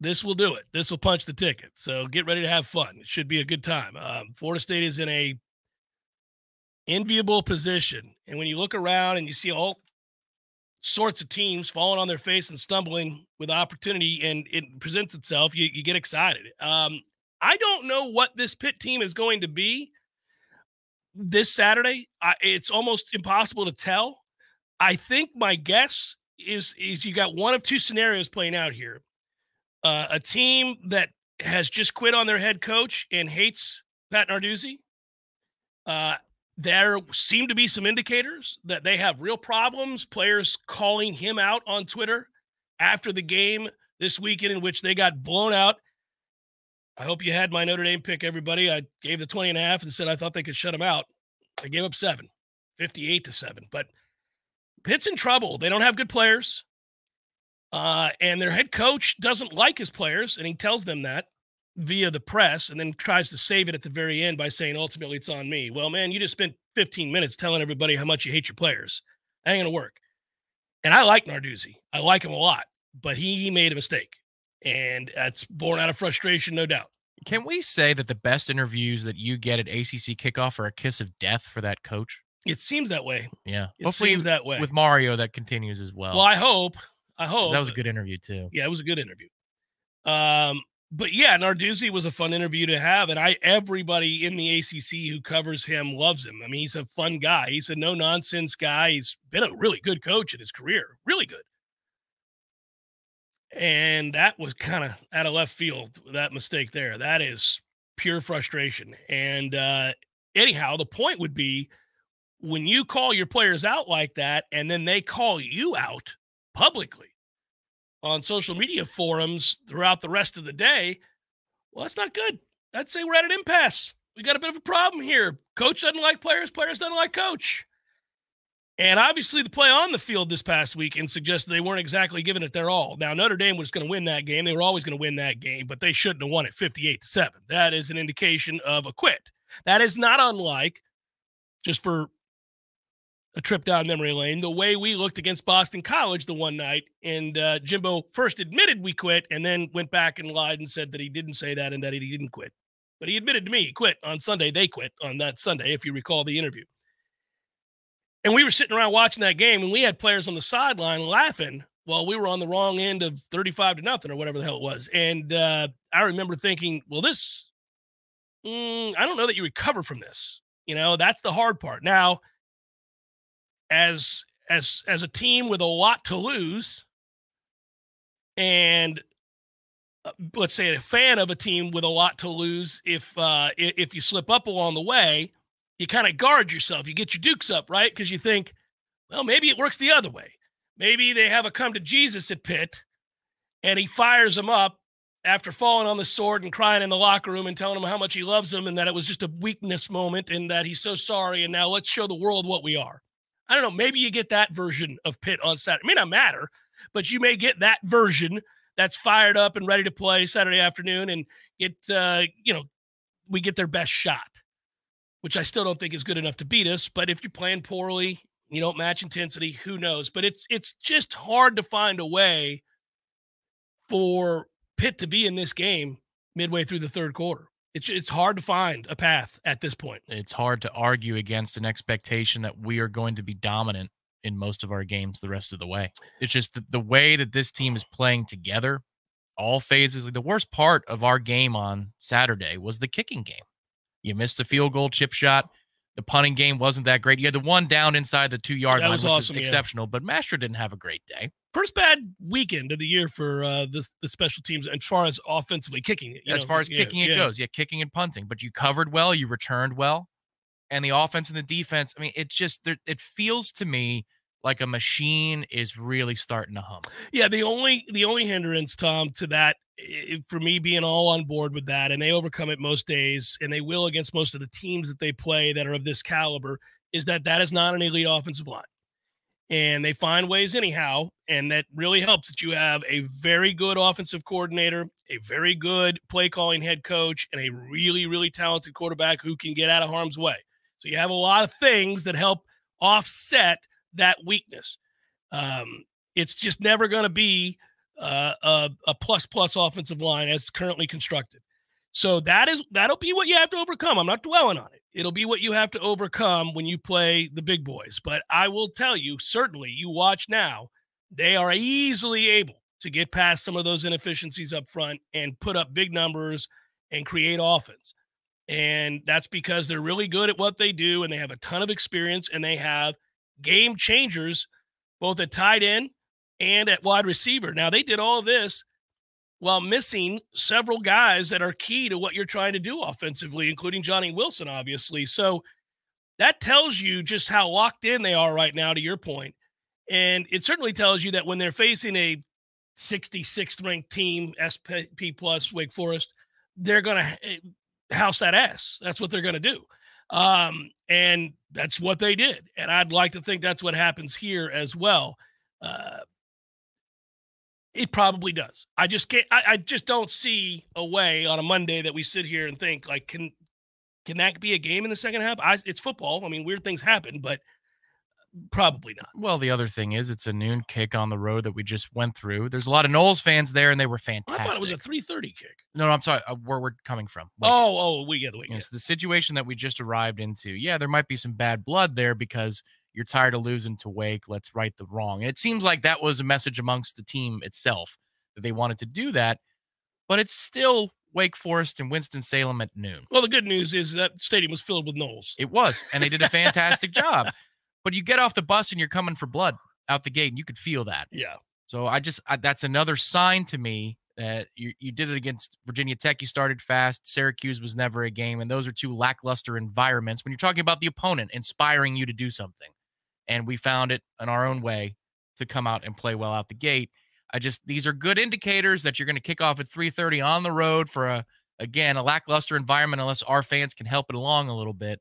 this will do it. This will punch the ticket. So get ready to have fun. It should be a good time. Um, Florida State is in a enviable position. And when you look around and you see all sorts of teams falling on their face and stumbling with opportunity and it presents itself, you, you get excited. Um, I don't know what this Pitt team is going to be this Saturday. I, it's almost impossible to tell. I think my guess is, is you got one of two scenarios playing out here. Uh, a team that has just quit on their head coach and hates Pat Narduzzi. Uh, there seem to be some indicators that they have real problems, players calling him out on Twitter after the game this weekend in which they got blown out. I hope you had my Notre Dame pick, everybody. I gave the twenty and a half and said I thought they could shut him out. They gave up seven, fifty-eight to seven. But Pitt's in trouble. They don't have good players. Uh, and their head coach doesn't like his players, and he tells them that via the press and then tries to save it at the very end by saying, ultimately, it's on me. Well, man, you just spent fifteen minutes telling everybody how much you hate your players. That ain't going to work. And I like Narduzzi. I like him a lot, but he, he made a mistake, and that's born out of frustration, no doubt. Can we say that the best interviews that you get at A C C kickoff are a kiss of death for that coach? It seems that way. Yeah. It Hopefully seems that way. With Mario, that continues as well. Well, I hope. I hope that was a good interview too. Yeah, it was a good interview. Um, but yeah, Narduzzi was a fun interview to have, and I everybody in the A C C who covers him loves him. I mean, he's a fun guy. He's a no nonsense guy. He's been a really good coach in his career, really good. And that was kind of out of left field. That mistake there, that is pure frustration. And uh, anyhow, the point would be when you call your players out like that, and then they call you out publicly on social media forums throughout the rest of the day, well, that's not good. I'd say we're at an impasse. We got a bit of a problem here. Coach doesn't like players. Players doesn't like coach. And obviously the play on the field this past weekend suggested they weren't exactly giving it their all. Now, Notre Dame was going to win that game. They were always going to win that game, but they shouldn't have won it fifty-eight to seven. That is an indication of a quit. That is not unlike, just for a trip down memory lane, the way we looked against Boston College the one night, and uh, Jimbo first admitted we quit and then went back and lied and said that he didn't say that and that he didn't quit. But he admitted to me he quit on Sunday. They quit on that Sunday, if you recall the interview. And we were sitting around watching that game, and we had players on the sideline laughing while we were on the wrong end of thirty-five to nothing or whatever the hell it was. And uh, I remember thinking, well, this, mm, I don't know that you recover from this. You know, that's the hard part. Now, as as as a team with a lot to lose, and uh, let's say a fan of a team with a lot to lose, if uh if you slip up along the way, you kind of guard yourself, you get your dukes up, right? Because you think, well, maybe it works the other way. Maybe they have a come to Jesus at Pitt and he fires them up after falling on the sword and crying in the locker room and telling them how much he loves them and that it was just a weakness moment and that he's so sorry and now let's show the world what we are. I don't know, maybe you get that version of Pitt on Saturday. It may not matter, but you may get that version that's fired up and ready to play Saturday afternoon and get, uh, you know, we get their best shot, which I still don't think is good enough to beat us. But if you're playing poorly, you don't match intensity, who knows? But it's, it's just hard to find a way for Pitt to be in this game midway through the third quarter. It's, it's hard to find a path at this point. It's hard to argue against an expectation that we are going to be dominant in most of our games the rest of the way. It's just the, the way that this team is playing together, all phases. Like the worst part of our game on Saturday was the kicking game. You missed the field goal, chip shot. The punting game wasn't that great. You had the one down inside the two-yard line, was which awesome, was exceptional, yeah. But Master didn't have a great day. First bad weekend of the year for uh, this, the special teams as far as offensively kicking. You as know, far as yeah, kicking it yeah. goes, yeah, kicking and punting. But you covered well, you returned well, and the offense and the defense, I mean, it just – it feels to me like a machine is really starting to hum. Yeah, the only, the only hindrance, Tom, to that – It, for me being all on board with that, and they overcome it most days, and they will against most of the teams that they play that are of this caliber, is that that is not an elite offensive line. And they find ways anyhow, and that really helps that you have a very good offensive coordinator, a very good play-calling head coach, and a really, really talented quarterback who can get out of harm's way. So you have a lot of things that help offset that weakness. Um, it's just never going to be Uh, a, a plus plus offensive line as currently constructed. So that is, that'll be what you have to overcome. I'm not dwelling on it. It'll be what you have to overcome when you play the big boys. But I will tell you, certainly you watch now, they are easily able to get past some of those inefficiencies up front and put up big numbers and create offense. And that's because they're really good at what they do, and they have a ton of experience, and they have game changers, both at tight end and at wide receiver. Now, they did all this while missing several guys that are key to what you're trying to do offensively, including Johnny Wilson, obviously. So that tells you just how locked in they are right now, to your point. And it certainly tells you that when they're facing a sixty-sixth ranked team, S P plus Wake Forest, they're going to house that ass. That's what they're going to do. Um, and that's what they did. And I'd like to think that's what happens here as well. Uh, It probably does. I just can't. I, I just don't see a way on a Monday that we sit here and think like, can can that be a game in the second half? I, it's football. I mean, weird things happen, but probably not. Well, the other thing is, it's a noon kick on the road that we just went through. There's a lot of Knowles fans there, and they were fantastic. I thought it was a three thirty kick. No, no, I'm sorry. Uh, where we're coming from? Like, oh, oh, we get the weekend. Yes, the situation that we just arrived into. Yeah, there might be some bad blood there because you're tired of losing to Wake. Let's right the wrong. And it seems like that was a message amongst the team itself that they wanted to do that, but it's still Wake Forest and Winston-Salem at noon. Well, the good news is that stadium was filled with Knowles. It was, and they did a fantastic job. But you get off the bus and you're coming for blood out the gate, and you could feel that. Yeah. So I just I, that's another sign to me that you you did it against Virginia Tech. You started fast. Syracuse was never a game, and those are two lackluster environments when you're talking about the opponent inspiring you to do something. And we found it in our own way to come out and play well out the gate. I just, these are good indicators that you're going to kick off at three thirty on the road for a, again, a lackluster environment, unless our fans can help it along a little bit,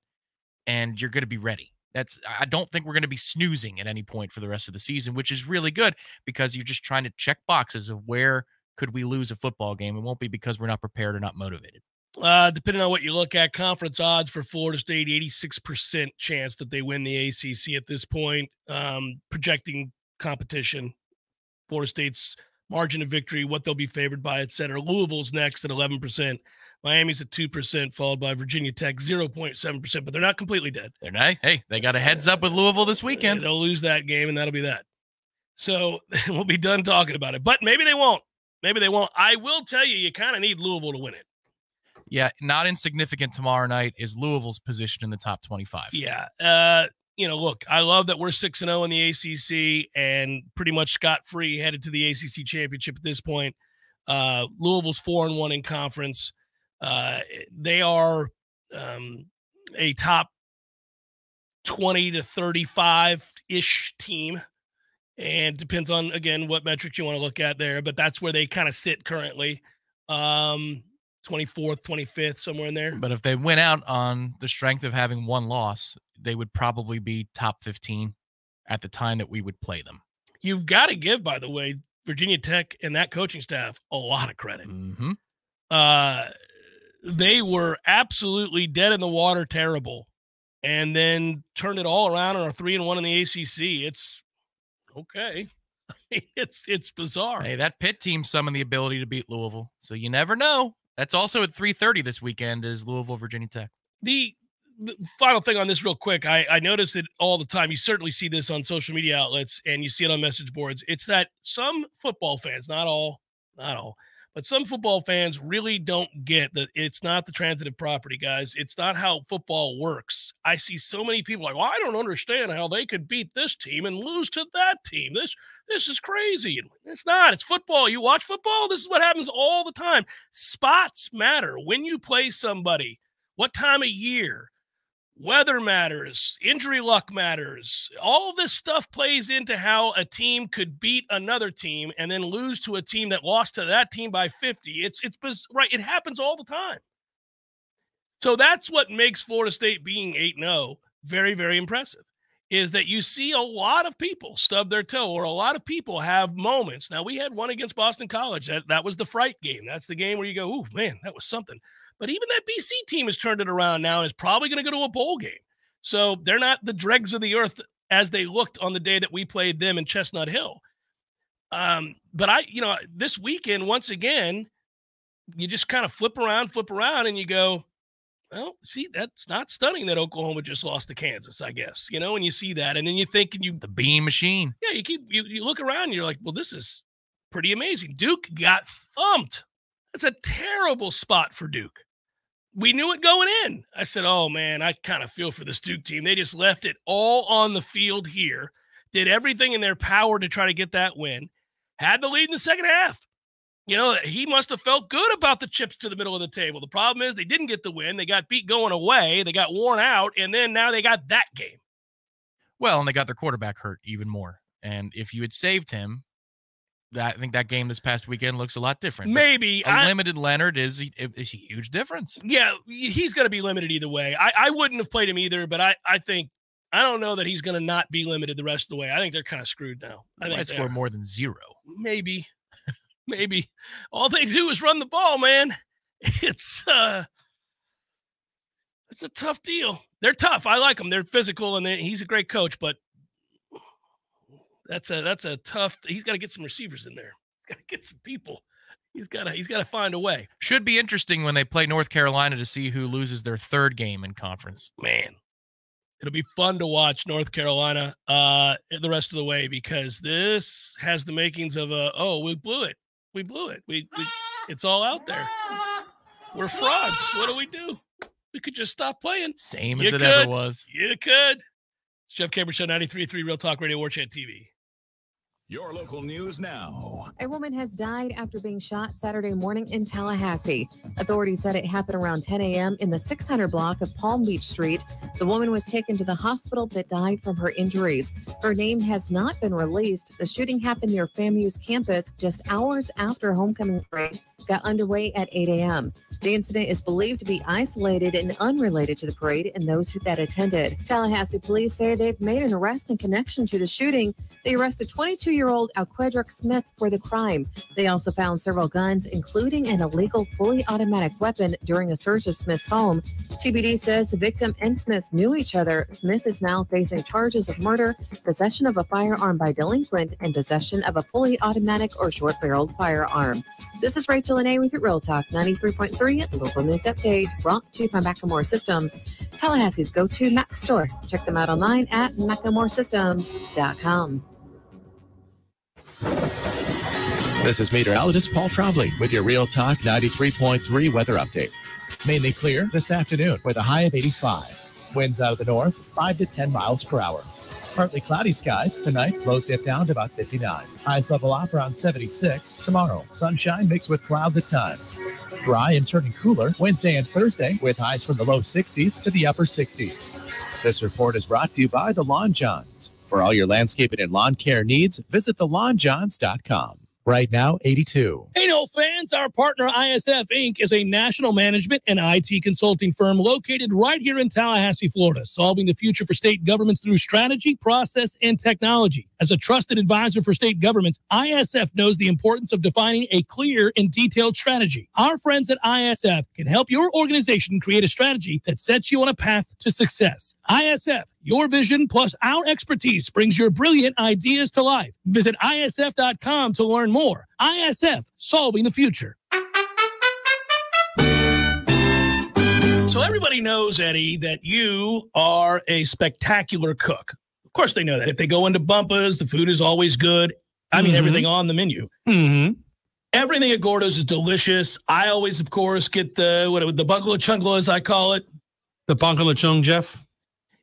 and you're going to be ready. That's, I don't think we're going to be snoozing at any point for the rest of the season, which is really good, because you're just trying to check boxes of where could we lose a football game. It won't be because we're not prepared or not motivated. Uh, depending on what you look at, conference odds for Florida State, eighty-six percent chance that they win the A C C at this point. Um, projecting competition, Florida State's margin of victory, what they'll be favored by, et cetera. Louisville's next at eleven percent. Miami's at two percent, followed by Virginia Tech, zero point seven percent, but they're not completely dead. They're not. Hey, they got a heads up with Louisville this weekend. They'll lose that game, and that'll be that. So we'll be done talking about it, but maybe they won't. Maybe they won't. I will tell you, you kind of need Louisville to win it. Yeah, not insignificant tomorrow night is Louisville's position in the top twenty-five. Yeah. Uh, you know, look, I love that we're six and oh in the A C C and pretty much scot-free headed to the A C C championship at this point. Uh, Louisville's four and one in conference. Uh, they are um, a top twenty to thirty-five-ish team. And depends on, again, what metrics you want to look at there. But that's where they kind of sit currently. Um twenty-fourth, twenty-fifth, somewhere in there. But if they went out on the strength of having one loss, they would probably be top fifteen at the time that we would play them. You've got to give, by the way, Virginia Tech and that coaching staff a lot of credit. Mm-hmm. Uh, they were absolutely dead in the water, terrible, and then turned it all around and are three and one in the A C C. It's okay. it's it's bizarre. Hey, that Pitt team summoned the ability to beat Louisville, so you never know. That's also at three thirty this weekend is Louisville, Virginia Tech. The final thing on this real quick. I, I notice it all the time. You certainly see this on social media outlets and you see it on message boards. It's that some football fans, not all, not all, but some football fans really don't get that it's not the transitive property, guys. It's not how football works. I see so many people like, well, I don't understand how they could beat this team and lose to that team. This, this is crazy. It's not. It's football. You watch football. This is what happens all the time. Spots matter. When you play somebody, what time of year, weather matters, injury luck matters. All this stuff plays into how a team could beat another team and then lose to a team that lost to that team by fifty. It's, it's right. It happens all the time. So that's what makes Florida State being eight and oh very, very impressive, is that you see a lot of people stub their toe, or a lot of people have moments. Now, we had one against Boston College. That, that was the fright game. That's the game where you go, oh, man, that was something. But even that B C team has turned it around now and is probably going to go to a bowl game. So they're not the dregs of the earth as they looked on the day that we played them in Chestnut Hill. Um, but, I, you know, this weekend, once again, you just kind of flip around, flip around, and you go, well, see, that's not stunning that Oklahoma just lost to Kansas, I guess, you know, and you see that. And then you think, and you, the beam machine. Yeah, you keep, you, you look around and you're like, well, this is pretty amazing. Duke got thumped. That's a terrible spot for Duke. We knew it going in. I said, oh man, I kind of feel for this Duke team. They just left it all on the field here, did everything in their power to try to get that win, had the lead in the second half. You know, he must have felt good about the chips to the middle of the table. The problem is they didn't get the win. They got beat going away. They got worn out, and then now they got that game. Well, and they got their quarterback hurt even more. And if you had saved him, I think that game this past weekend looks a lot different. Maybe. A limited Leonard is, is a huge difference. Yeah, he's going to be limited either way. I, I wouldn't have played him either, but I, I think I don't know that he's going to not be limited the rest of the way. I think they're kind of screwed now. I think I'd score more than zero. Maybe. Maybe all they do is run the ball, man. It's uh, it's a tough deal. They're tough. I like them. They're physical, and they, he's a great coach. But that's a that's a tough. He's got to get some receivers in there. He's got to get some people. He's got to he's got to find a way. Should be interesting when they play North Carolina to see who loses their third game in conference. Man, it'll be fun to watch North Carolina uh, the rest of the way, because this has the makings of a oh we blew it. We blew it. We, we it's all out there. We're frauds. What do we do? We could just stop playing. Same as you it could. Ever was. You could. It's Jeff Cameron Show, ninety-three point three Real Talk Radio, Warchant T V. Your local news now. A woman has died after being shot Saturday morning in Tallahassee. Authorities said it happened around ten a m in the six hundred block of Palm Beach Street. The woman was taken to the hospital but died from her injuries. Her name has not been released. The shooting happened near FAMU's campus just hours after homecoming break got underway at eight a m The incident is believed to be isolated and unrelated to the parade and those who that attended. Tallahassee police say they've made an arrest in connection to the shooting. They arrested twenty-two year old Alquedrick Smith for the crime. They also found several guns, including an illegal fully automatic weapon, during a search of Smith's home. T B D says the victim and Smith knew each other. Smith is now facing charges of murder, possession of a firearm by delinquent, and possession of a fully automatic or short-barreled firearm. This is Rachel Lene with your Real Talk ninety-three point three Local News Update, brought to you by Macklemore Systems, Tallahassee's go-to Mac store. Check them out online at macklemore systems dot com. This is meteorologist Paul Trombley with your Real Talk ninety-three point three weather update. Mainly clear this afternoon with a high of eighty-five. Winds out of the north, five to ten miles per hour. Partly cloudy skies tonight, lows dip down to about fifty-nine. Highs level off around seventy-six. Tomorrow, sunshine mixed with clouds at times. Dry and turning cooler Wednesday and Thursday, with highs from the low sixties to the upper sixties. This report is brought to you by the Lawn Johns. For all your landscaping and lawn care needs, visit the lawn johns dot com. Right now, eighty-two. Hey, no fans, our partner I S F Incorporated is a national management and I T consulting firm located right here in Tallahassee, Florida, solving the future for state governments through strategy, process, and technology. As a trusted advisor for state governments, I S F knows the importance of defining a clear and detailed strategy. Our friends at I S F can help your organization create a strategy that sets you on a path to success. I S F, your vision plus our expertise, brings your brilliant ideas to life. Visit I S F dot com to learn more. I S F, solving the future. So everybody knows, Eddie, that you are a spectacular cook. Of course they know that. If they go into Bumpa's, the food is always good. I mean, mm-hmm. everything on the menu. Mm-hmm. Everything at Gordo's is delicious. I always, of course, get the what the bungalow chungla, as I call it. The bungalow chung, Jeff.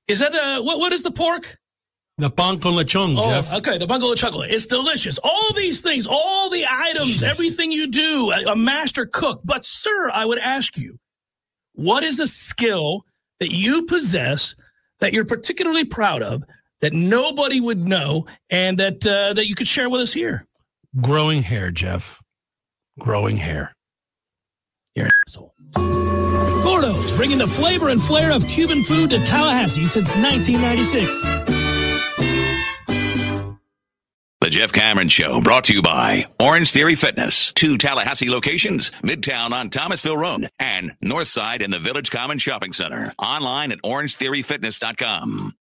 Is that a, what? What is the pork? The bungalow chung, oh, Jeff. Okay, the bungalow chungla. It's delicious. All these things, all the items, yes. everything you do, a, a master cook. But, sir, I would ask you, what is a skill that you possess that you're particularly proud of that nobody would know and that uh, that you could share with us here? Growing hair, Jeff. Growing hair. You're an asshole. Gordo's, bringing the flavor and flair of Cuban food to Tallahassee since nineteen ninety-six. The Jeff Cameron Show, brought to you by Orange Theory Fitness. Two Tallahassee locations, Midtown on Thomasville Road and Northside in the Village Common Shopping Center. Online at orange theory fitness dot com.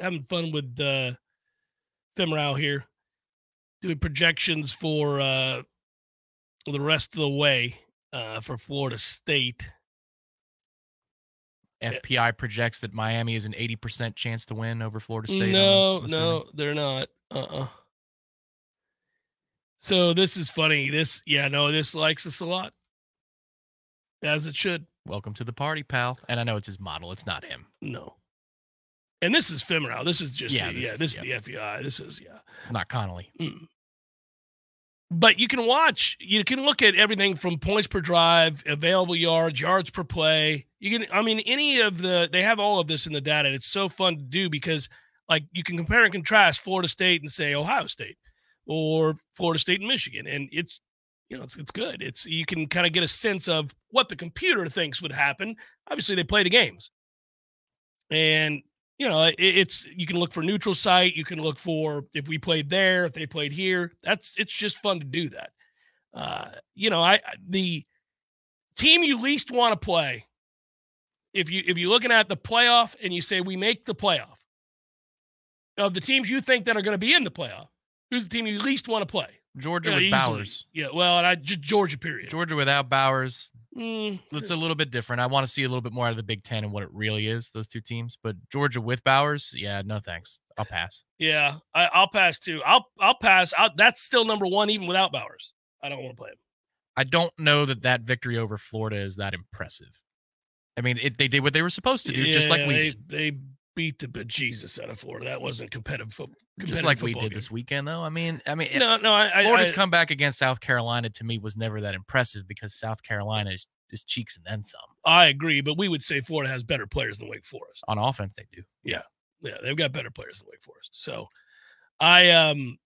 Having fun with uh, Femrow here, doing projections for uh, the rest of the way uh, for Florida State. F P I projects that Miami is an eighty percent chance to win over Florida State. No, no, they're not. Uh-uh. So this is funny. This, yeah, no, this likes us a lot, as it should. Welcome to the party, pal. And I know it's his model. It's not him. No. And this is Femrow. This is just, yeah, the, this, yeah, is, this yeah. is the F B I. This is, yeah. It's not Connolly. Mm. But you can watch, you can look at everything from points per drive, available yards, yards per play. You can, I mean, any of the, they have all of this in the data. And it's so fun to do because, like, you can compare and contrast Florida State and, say, Ohio State or Florida State and Michigan. And it's, you know, it's, it's good. It's, you can kind of get a sense of what the computer thinks would happen. Obviously, they play the games. And, you know, it's, you can look for neutral site. You can look for if we played there, if they played here. That's, it's just fun to do that. Uh, you know, I, the team you least want to play, if you, if you're looking at the playoff and you say, we make the playoff, of the teams you think that are going to be in the playoff, who's the team you least want to play? Georgia, you know, with easily. Bowers. Yeah. Well, and I just Georgia period. Georgia without Bowers. Mm. It's a little bit different. I want to see a little bit more out of the Big Ten and what it really is, those two teams. But Georgia with Bowers, yeah, no thanks. I'll pass. Yeah, I, I'll pass too. I'll I'll pass. I'll, that's still number one, even without Bowers. I don't want to play him. I don't know that that victory over Florida is that impressive. I mean, it, they did what they were supposed to do, yeah, just like we they, did. They beat the bejesus out of Florida. That wasn't competitive football. Competitive just like we did game. This weekend, though. I mean, I mean, no, no. I, Florida's I, comeback against South Carolina to me was never that impressive because South Carolina is, is cheeks and then some. I agree, but we would say Florida has better players than Wake Forest on offense. They do, yeah, yeah. They've got better players than Wake Forest. So, I um,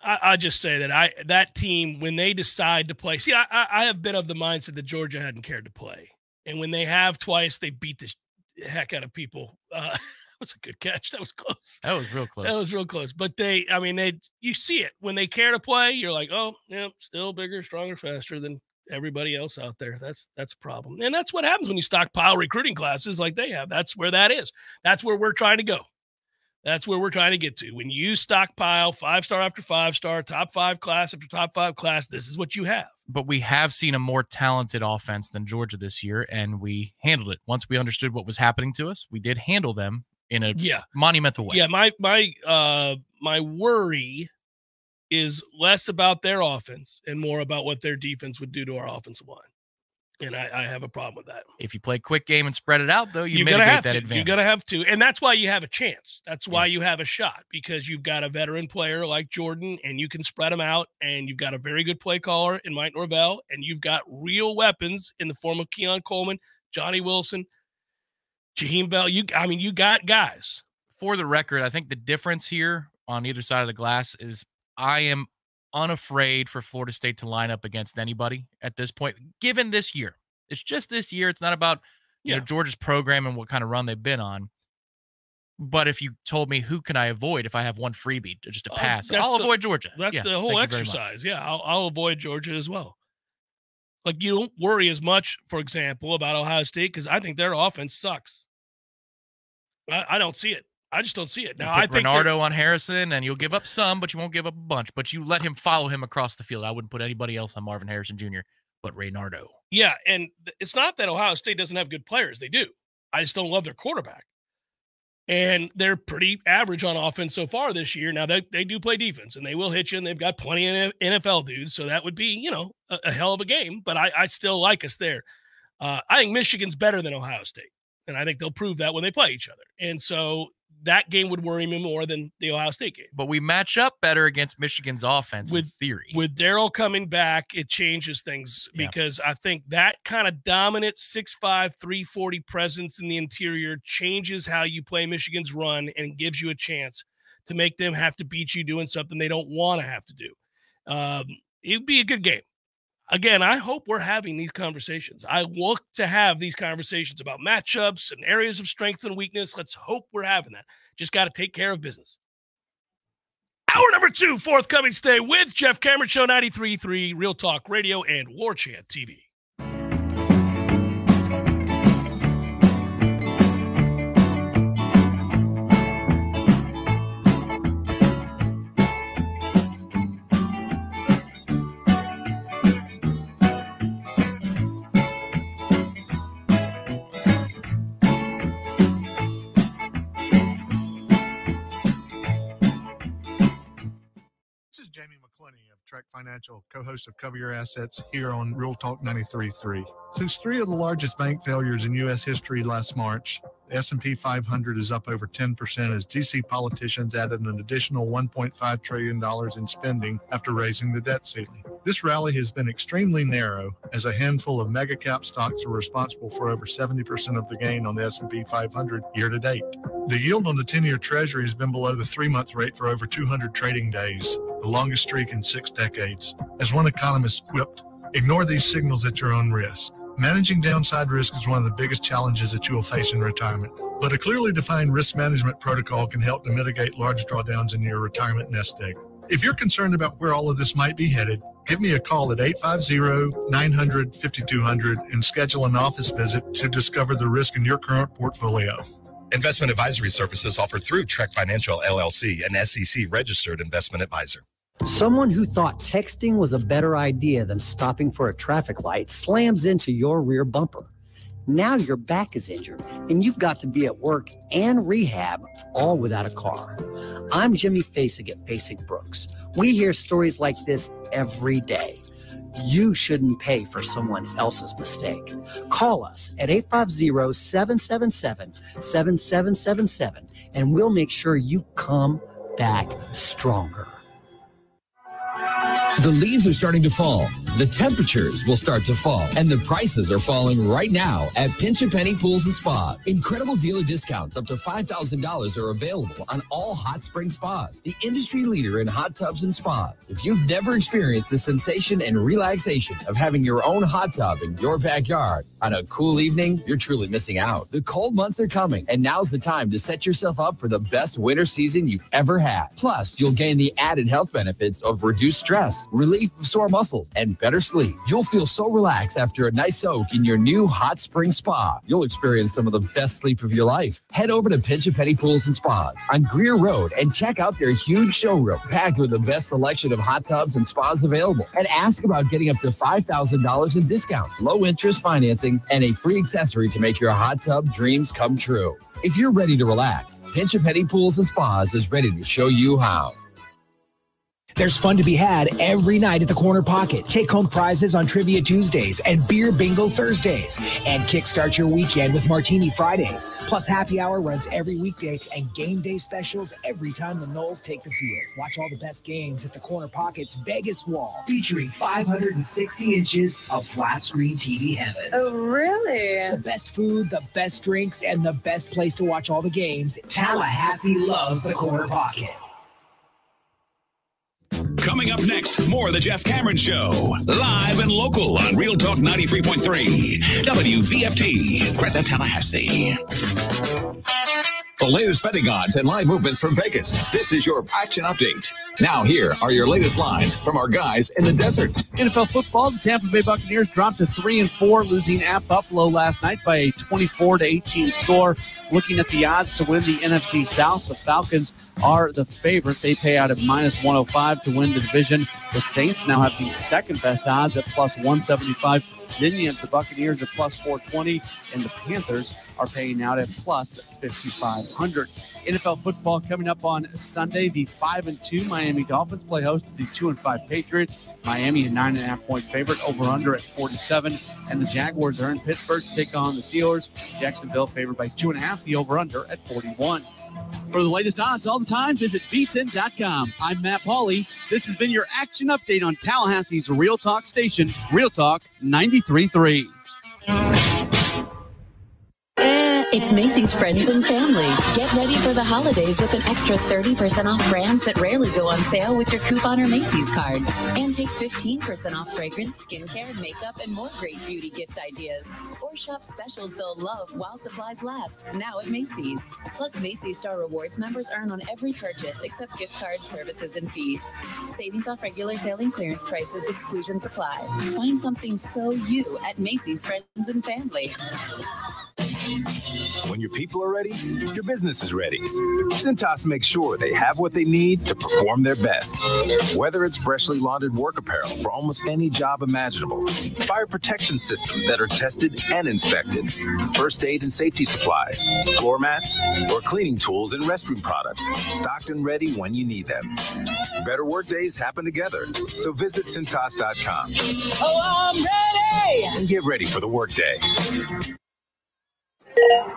I, I just say that I that team when they decide to play. See, I I have been of the mindset that Georgia hadn't cared to play, and when they have twice, they beat the heck out of people. Uh, That was a good catch. That was close. That was real close. That was real close. But they, I mean, they, you see it when they care to play. You're like, oh, yeah, still bigger, stronger, faster than everybody else out there. That's that's a problem, and that's what happens when you stockpile recruiting classes like they have. That's where that is. That's where we're trying to go. That's where we're trying to get to. When you stockpile five star after five star, top five class after top five class, this is what you have. But we have seen a more talented offense than Georgia this year, and we handled it. Once we understood what was happening to us, we did handle them. In a yeah. monumental way. Yeah, my my uh my worry is less about their offense and more about what their defense would do to our offensive line. And I, I have a problem with that. If you play quick game and spread it out, though, you you're mitigate have that to. advantage. You're gonna have to, and that's why you have a chance. That's why yeah. you have a shot, because you've got a veteran player like Jordan, and you can spread them out, and you've got a very good play caller in Mike Norvell, and you've got real weapons in the form of Keon Coleman, Johnny Wilson, Jaheim Bell. You, I mean, you got guys. For the record, I think the difference here on either side of the glass is I am unafraid for Florida State to line up against anybody at this point, given this year. It's just this year. It's not about, you yeah. know, Georgia's program and what kind of run they've been on. But if you told me who can I avoid if I have one freebie, just a pass, oh, I'll the, avoid Georgia. That's yeah, the whole exercise. Yeah, I'll, I'll avoid Georgia as well. Like, you don't worry as much, for example, about Ohio State because I think their offense sucks. I, I don't see it. I just don't see it. Now, I think Renardo on Harrison, and you'll give up some, but you won't give up a bunch. But you let him follow him across the field. I wouldn't put anybody else on Marvin Harrison Junior but Renardo. Yeah, and it's not that Ohio State doesn't have good players. They do. I just don't love their quarterback. And they're pretty average on offense so far this year. Now, they, they do play defense, and they will hit you, and they've got plenty of N F L dudes. So that would be, you know, a, a hell of a game. But I, I still like us there. Uh, I think Michigan's better than Ohio State, and I think they'll prove that when they play each other. And so – that game would worry me more than the Ohio State game. But we match up better against Michigan's offense with in theory. With Darryl coming back, it changes things yeah. because I think that kind of dominant six five, three forty presence in the interior changes how you play Michigan's run and gives you a chance to make them have to beat you doing something they don't want to have to do. Um, it'd be a good game. Again, I hope we're having these conversations. I look to have these conversations about matchups and areas of strength and weakness. Let's hope we're having that. Just got to take care of business. Hour number two, forthcoming. Stay with Jeff Cameron Show, ninety-three point three Real Talk Radio and Warchant T V. Financial, co-host of Cover Your Assets here on Real Talk ninety-three point three. Since three of the largest bank failures in U S history last March, the S and P five hundred is up over ten percent as D C politicians added an additional one point five trillion dollars in spending after raising the debt ceiling. This rally has been extremely narrow, as a handful of mega-cap stocks are responsible for over seventy percent of the gain on the S and P five hundred year-to-date. The yield on the ten-year Treasury has been below the three-month rate for over two hundred trading days, the longest streak in six decades. As one economist quipped, ignore these signals at your own risk. Managing downside risk is one of the biggest challenges that you will face in retirement, but a clearly defined risk management protocol can help to mitigate large drawdowns in your retirement nest egg. If you're concerned about where all of this might be headed, give me a call at eight five zero, nine hundred, fifty-two hundred and schedule an office visit to discover the risk in your current portfolio. Investment advisory services offered through Trek Financial, L L C, an S E C-registered investment advisor. Someone who thought texting was a better idea than stopping for a traffic light slams into your rear bumper. Now your back is injured and you've got to be at work and rehab, all without a car. I'm Jimmy Fasig at Fasig Brooks. We hear stories like this every day. You shouldn't pay for someone else's mistake. Call us at eight five zero, seven seven seven, seven seven seven seven and we'll make sure you come back stronger. The leaves are starting to fall, the temperatures will start to fall, and the prices are falling right now at Pinch a Penny Pools and Spas. Incredible dealer discounts up to five thousand dollars are available on all hot spring spas, the industry leader in hot tubs and spas. If you've never experienced the sensation and relaxation of having your own hot tub in your backyard on a cool evening, you're truly missing out. The cold months are coming, and now's the time to set yourself up for the best winter season you've ever had. Plus, you'll gain the added health benefits of reduced stress, relief of sore muscles, and better sleep. You'll feel so relaxed after a nice soak in your new hot spring spa. You'll experience some of the best sleep of your life. Head over to Pinch a Penny Pools and Spas on Greer Road and check out their huge showroom packed with the best selection of hot tubs and spas available. And ask about getting up to five thousand dollars in discount, low interest financing, and a free accessory to make your hot tub dreams come true. If you're ready to relax, Pinch a Penny Pools and Spas is ready to show you how. There's fun to be had every night at the Corner Pocket. Take home prizes on Trivia Tuesdays and Beer Bingo Thursdays. And kickstart your weekend with Martini Fridays. Plus, Happy Hour runs every weekday and game day specials every time the Noles take the field. Watch all the best games at the Corner Pocket's Vegas Wall, featuring five hundred sixty inches of flat screen T V heaven. Oh, really? The best food, the best drinks, and the best place to watch all the games. Tallahassee loves the Corner Pocket. Coming up next, more of the Jeff Cameron Show. Live and local on Real Talk ninety-three point three. W V F T, Greta, Tallahassee. The latest betting odds and live movements from Vegas. This is your Action Update. Now here are your latest lines from our guys in the desert. N F L football, the Tampa Bay Buccaneers dropped to three and four, losing at Buffalo last night by a twenty-four to eighteen score. Looking at the odds to win the N F C South, the Falcons are the favorite. They pay out at minus one oh five to win the division. The Saints now have the second-best odds at plus one seventy-five. Then you have the Buccaneers at plus four twenty, and the Panthers are paying out at plus fifty-five hundred. N F L football coming up on Sunday. The five and two Miami Dolphins play host to the two and five Patriots. Miami, a nine and a half point favorite, over-under at forty-seven. And the Jaguars are in Pittsburgh to take on the Steelers. Jacksonville favored by two and a half, the over-under at forty-one. For the latest odds all the time, visit V S I N dot com. I'm Matt Pauley. This has been your Action Update on Tallahassee's Real Talk station, Real Talk ninety-three point three. Eh, it's Macy's Friends and Family. Get ready for the holidays with an extra thirty percent off brands that rarely go on sale with your coupon or Macy's card. And take fifteen percent off fragrance, skincare, makeup, and more great beauty gift ideas. Or shop specials they'll love while supplies last, now at Macy's. Plus, Macy's Star Rewards members earn on every purchase except gift cards, services, and fees. Savings off regular sale and clearance prices, exclusions apply. Find something so you at Macy's Friends and Family. When your people are ready, your business is ready. Cintas makes sure they have what they need to perform their best. Whether it's freshly laundered work apparel for almost any job imaginable, fire protection systems that are tested and inspected, first aid and safety supplies, floor mats, or cleaning tools and restroom products, stocked and ready when you need them. Better work days happen together, so visit Cintas dot com. Oh, I'm ready! And get ready for the workday.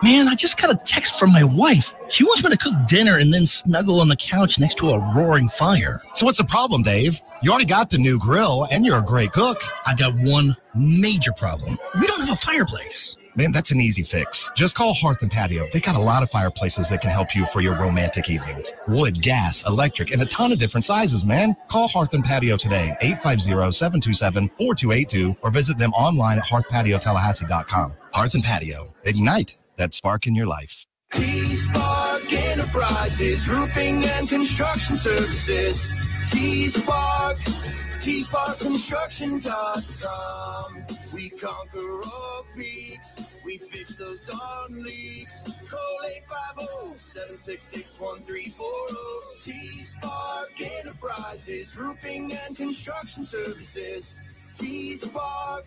Man, I just got a text from my wife. She wants me to cook dinner and then snuggle on the couch next to a roaring fire. So what's the problem, Dave? You already got the new grill, and you're a great cook. I got one major problem. We don't have a fireplace. Man, that's an easy fix. Just call Hearth and Patio. They got a lot of fireplaces that can help you for your romantic evenings. Wood, gas, electric, and a ton of different sizes, man. Call Hearth and Patio today, eight five zero, seven two seven, four two eight two, or visit them online at hearth patio tallahassee dot com. Hearth and Patio. Ignite that spark in your life. T-Spark Enterprises, roofing and construction services. T-Spark, T Spark Construction dot com. We conquer all peaks, we fix those darn leaks. Call eight five zero, seven six six, one three four zero. T-Spark Enterprises, roofing and construction services. T-Spark,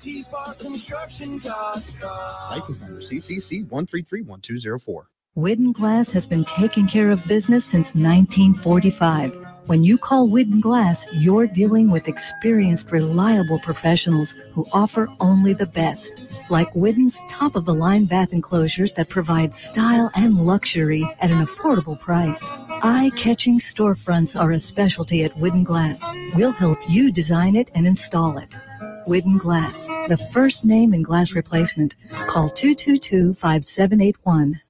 T Spark Construction dot com. License number C C C one three three one two zero four. Whidden Glass has been taking care of business since nineteen forty-five. When you call Whidden Glass, you're dealing with experienced, reliable professionals who offer only the best. Like Whidden's top-of-the-line bath enclosures that provide style and luxury at an affordable price. Eye-catching storefronts are a specialty at Whidden Glass. We'll help you design it and install it. Whidden Glass, the first name in glass replacement. Call two two two, five seven eight one.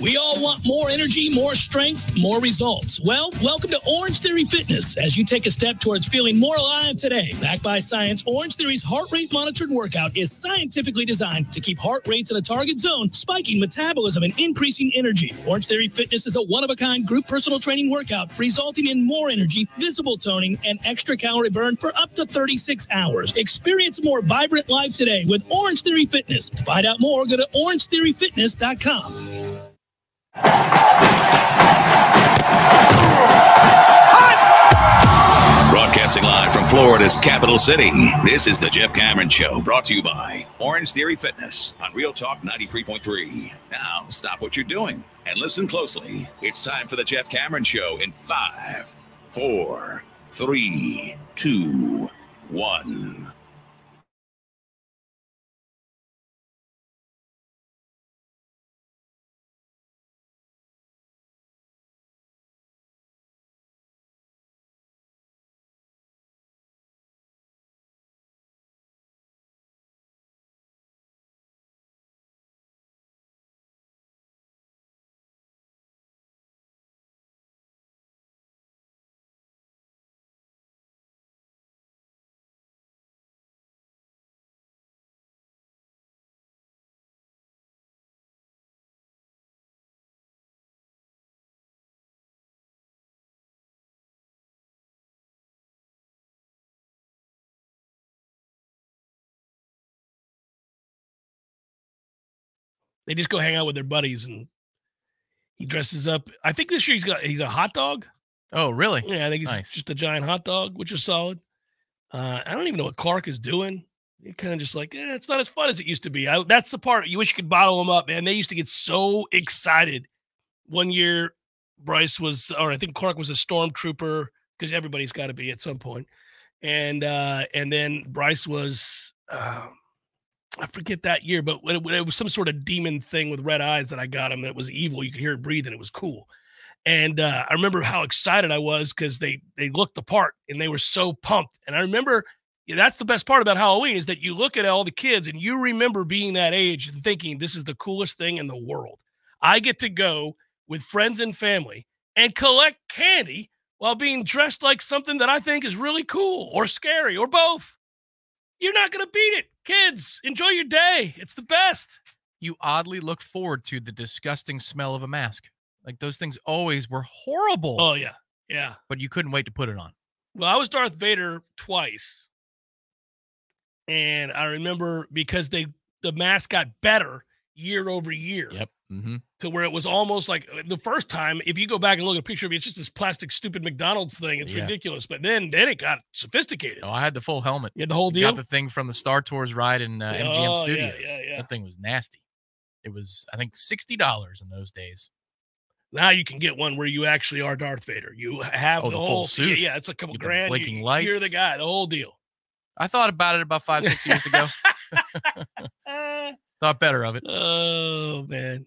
We all want more energy, more strength, more results. Well, welcome to Orange Theory Fitness as you take a step towards feeling more alive today. Backed by science, Orange Theory's heart rate monitored workout is scientifically designed to keep heart rates in a target zone, spiking metabolism and increasing energy. Orange Theory Fitness is a one-of-a-kind group personal training workout resulting in more energy, visible toning, and extra calorie burn for up to thirty-six hours. Experience a more vibrant life today with Orange Theory Fitness. To find out more, go to orange theory fitness dot com. Broadcasting live from Florida's capital city, this is the Jeff Cameron Show, brought to you by Orange Theory Fitness on Real Talk ninety-three point three. Now stop what you're doing and listen closely. It's time for the Jeff Cameron Show in five, four, three, two, one. They just go hang out with their buddies, and he dresses up. I think this year he's got he's a hot dog. Oh, really? Yeah, I think he's nice. Just a giant hot dog, which is solid. Uh, I don't even know what Clark is doing. You're kind of just like, eh, it's not as fun as it used to be. I, that's the part you wish you could bottle them up, man. They used to get so excited. One year, Bryce was, or I think Clark was a stormtrooper, because everybody's got to be at some point. And uh, and then Bryce was, uh, I forget that year, but it, it was some sort of demon thing with red eyes that I got him that was evil. You could hear it breathe, and it was cool. And uh, I remember how excited I was because they they looked the part, and they were so pumped. And I remember yeah, that's the best part about Halloween is that you look at all the kids, and you remember being that age and thinking this is the coolest thing in the world. I get to go with friends and family and collect candy while being dressed like something that I think is really cool or scary or both. You're not going to beat it. Kids, enjoy your day. It's the best. You oddly look forward to the disgusting smell of a mask. Like, those things always were horrible. Oh, yeah. Yeah. But you couldn't wait to put it on. Well, I was Darth Vader twice. And I remember because they the mask got better year over year. Yep. Mm-hmm. To where it was almost like the first time, if you go back and look at a picture of me, it's just this plastic, stupid McDonald's thing. It's yeah. ridiculous. But then, then it got sophisticated. Oh, I had the full helmet. You had the whole deal? I got the thing from the Star Tours ride in uh, M G M oh, Studios. Yeah, yeah, yeah. That thing was nasty. It was, I think, sixty dollars in those days. Now you can get one where you actually are Darth Vader. You have oh, the, the whole suit. Yeah, yeah, it's a couple grand. Blinking you, lights. You're the guy, the whole deal. I thought about it about five, six years ago. Thought better of it. Oh, man.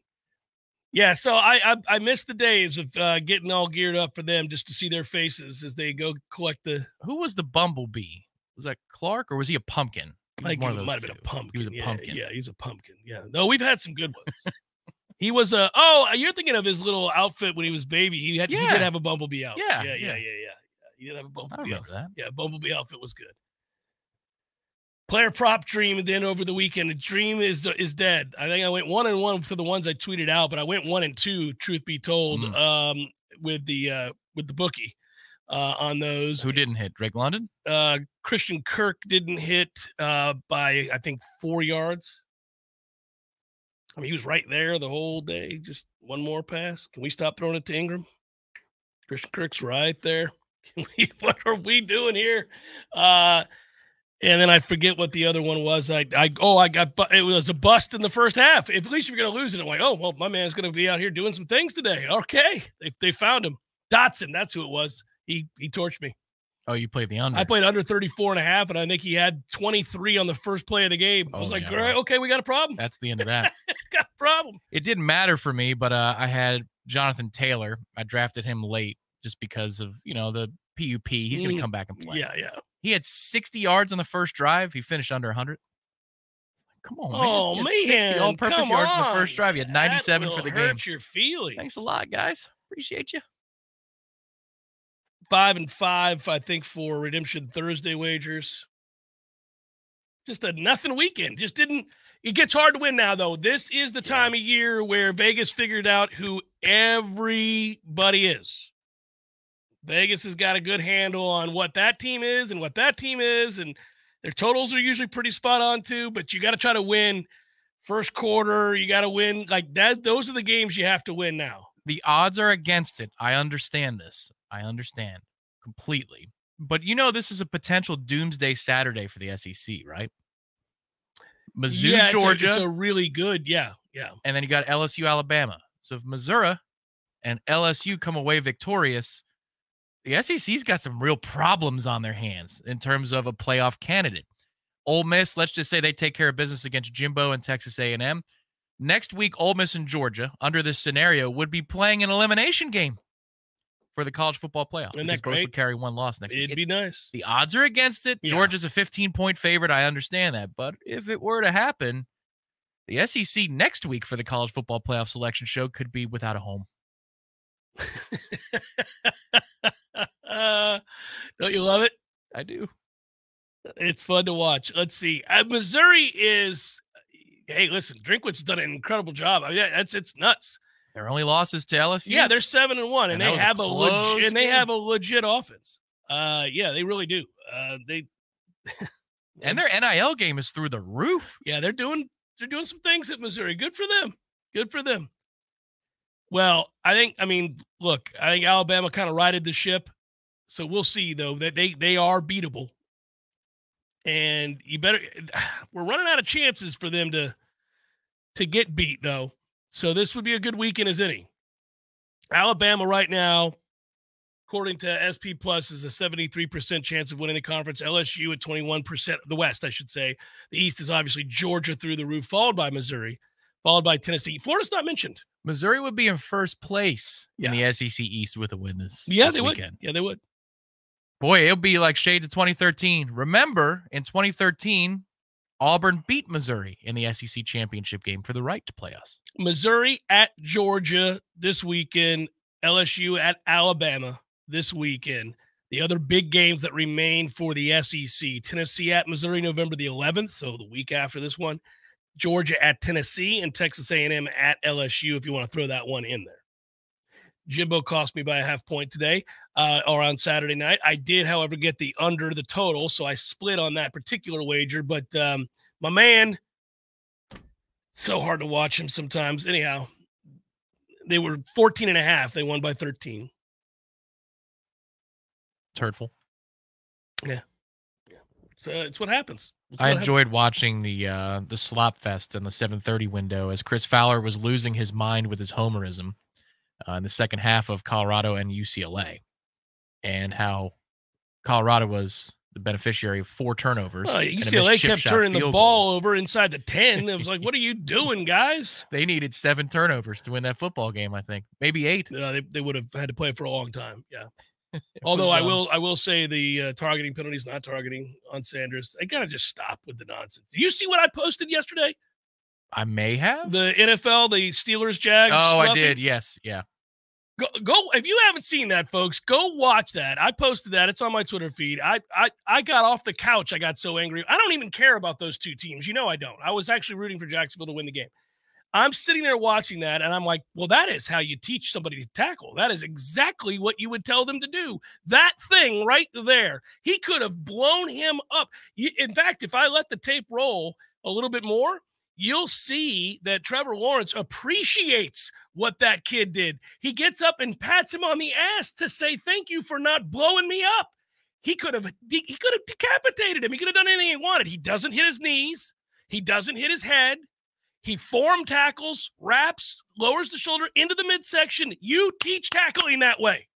Yeah, so I I, I miss the days of uh, getting all geared up for them just to see their faces as they go collect the... Who was the bumblebee? Was that Clark, or was he a pumpkin? He I think one he of those might two. have been a pumpkin. He was a yeah, pumpkin. Yeah, he was a pumpkin. Yeah. No, we've had some good ones. He was a, oh, you're thinking of his little outfit when he was baby. He had, yeah. he did have a bumblebee outfit. Yeah, yeah, yeah, yeah, yeah. yeah. He did have a bumblebee outfit. That. Yeah, bumblebee outfit was good. Player prop dream, and then over the weekend, the dream is is dead. I think I went one and one for the ones I tweeted out, but I went one and two. Truth be told, mm. um, with the uh, with the bookie uh, on those. Who didn't hit? Drake London. Uh, Christian Kirk didn't hit uh, by I think four yards. I mean, he was right there the whole day. Just one more pass. Can we stop throwing it to Ingram? Christian Kirk's right there. Can we, what are we doing here? Uh, and then I forget what the other one was. I, I, oh, I got, it was a bust in the first half. If, at least if you're going to lose it, I'm like, oh, well, my man's going to be out here doing some things today. Okay. They, they found him. Dotson, that's who it was. He, he torched me. Oh, you played the under. I played under thirty-four and a half, and I think he had twenty-three on the first play of the game. I was oh, like, yeah, right. okay, we got a problem. That's the end of that. Got a problem. It didn't matter for me, but uh, I had Jonathan Taylor. I drafted him late just because of, you know, the P U P. He's going to come back and play. Yeah, yeah. He had sixty yards on the first drive. He finished under one hundred. Come on, man. Oh, man. sixty all-purpose yards on the first drive. He had ninety-seven for the game. That will hurt your feelings. Thanks a lot, guys. Appreciate you. Five and five, I think, for Redemption Thursday wagers. Just a nothing weekend. Just didn't. It gets hard to win now, though. This is the time yeah. of year where Vegas figured out who everybody is. Vegas has got a good handle on what that team is and what that team is, and their totals are usually pretty spot on too. But you got to try to win first quarter. You got to win like that. Those are the games you have to win now. The odds are against it. I understand this. I understand completely. But you know, this is a potential doomsday Saturday for the S E C, right? Mizzou, yeah, it's Georgia. A, it's a really good, yeah, yeah. And then you got L S U, Alabama. So if Missouri and L S U come away victorious, the S E C's got some real problems on their hands in terms of a playoff candidate. Ole Miss, let's just say they take care of business against Jimbo and Texas A and M. Next week, Ole Miss and Georgia, under this scenario, would be playing an elimination game for the college football playoff. And that both would carry one loss next week. It'd be nice. The odds are against it. Yeah. Georgia's a fifteen point favorite. I understand that. But if it were to happen, the S E C next week for the college football playoff selection show could be without a home. uh, don't you love it? I do. It's fun to watch. Let's see. Uh, Missouri is, hey, listen, Drinkwitz's done an incredible job. I mean, that's, it's nuts. Their only losses to L S U. Yeah, they're seven and one, and, and they have a, a legit, and they have a legit offense. Uh, yeah, they really do. Uh, they and their N I L game is through the roof. Yeah, they're doing they're doing some things at Missouri. Good for them. Good for them. Well, I think, I mean, look, I think Alabama kind of righted the ship. So we'll see, though, that they, they are beatable. And you better, we're running out of chances for them to, to get beat, though. So this would be a good weekend as any. Alabama right now, according to S P Plus, is a seventy-three percent chance of winning the conference. L S U at twenty-one percent, the West, I should say. The East is obviously Georgia through the roof, followed by Missouri, followed by Tennessee. Florida's not mentioned. Missouri would be in first place yeah. in the S E C East with a win this weekend. Yeah, they would. Yeah, they would. Boy, it'll be like shades of twenty thirteen. Remember, in twenty thirteen, Auburn beat Missouri in the S E C championship game for the right to play us. Missouri at Georgia this weekend. L S U at Alabama this weekend. The other big games that remain for the S E C. Tennessee at Missouri November the eleventh, so the week after this one. Georgia at Tennessee, and Texas A and M at L S U if you want to throw that one in there. Jimbo cost me by a half point today uh, or on Saturday night. I did, however, get the under the total, so I split on that particular wager. But um, my man, so hard to watch him sometimes. Anyhow, they were fourteen and a half. They won by thirteen. It's hurtful. Yeah. So it's what happens. It's what I enjoyed happens. watching the uh, the slop fest in the seven thirty window as Chris Fowler was losing his mind with his homerism uh, in the second half of Colorado and U C L A, and how Colorado was the beneficiary of four turnovers. Well, U C L A kept turning the ball goal. over inside the ten. It was like, what are you doing, guys? They needed seven turnovers to win that football game, I think. Maybe eight. Uh, they, they would have had to play for a long time, yeah. Although was, I will, um, I will say the uh, targeting penalties, not targeting on Sanders. I gotta just stop with the nonsense. Do you see what I posted yesterday? I may have the N F L, the Steelers, Jags. Oh, I did. Yes, yeah. Go, go. If you haven't seen that, folks, go watch that. I posted that. It's on my Twitter feed. I, I, I got off the couch. I got so angry. I don't even care about those two teams. You know, I don't. I was actually rooting for Jacksonville to win the game. I'm sitting there watching that, and I'm like, well, that is how you teach somebody to tackle. That is exactly what you would tell them to do. That thing right there, he could have blown him up. In fact, if I let the tape roll a little bit more, you'll see that Trevor Lawrence appreciates what that kid did. He gets up and pats him on the ass to say, thank you for not blowing me up. He could have, he could have decapitated him. He could have done anything he wanted. He doesn't hit his knees. He doesn't hit his head. He form tackles, wraps, lowers the shoulder into the midsection. You teach tackling that way.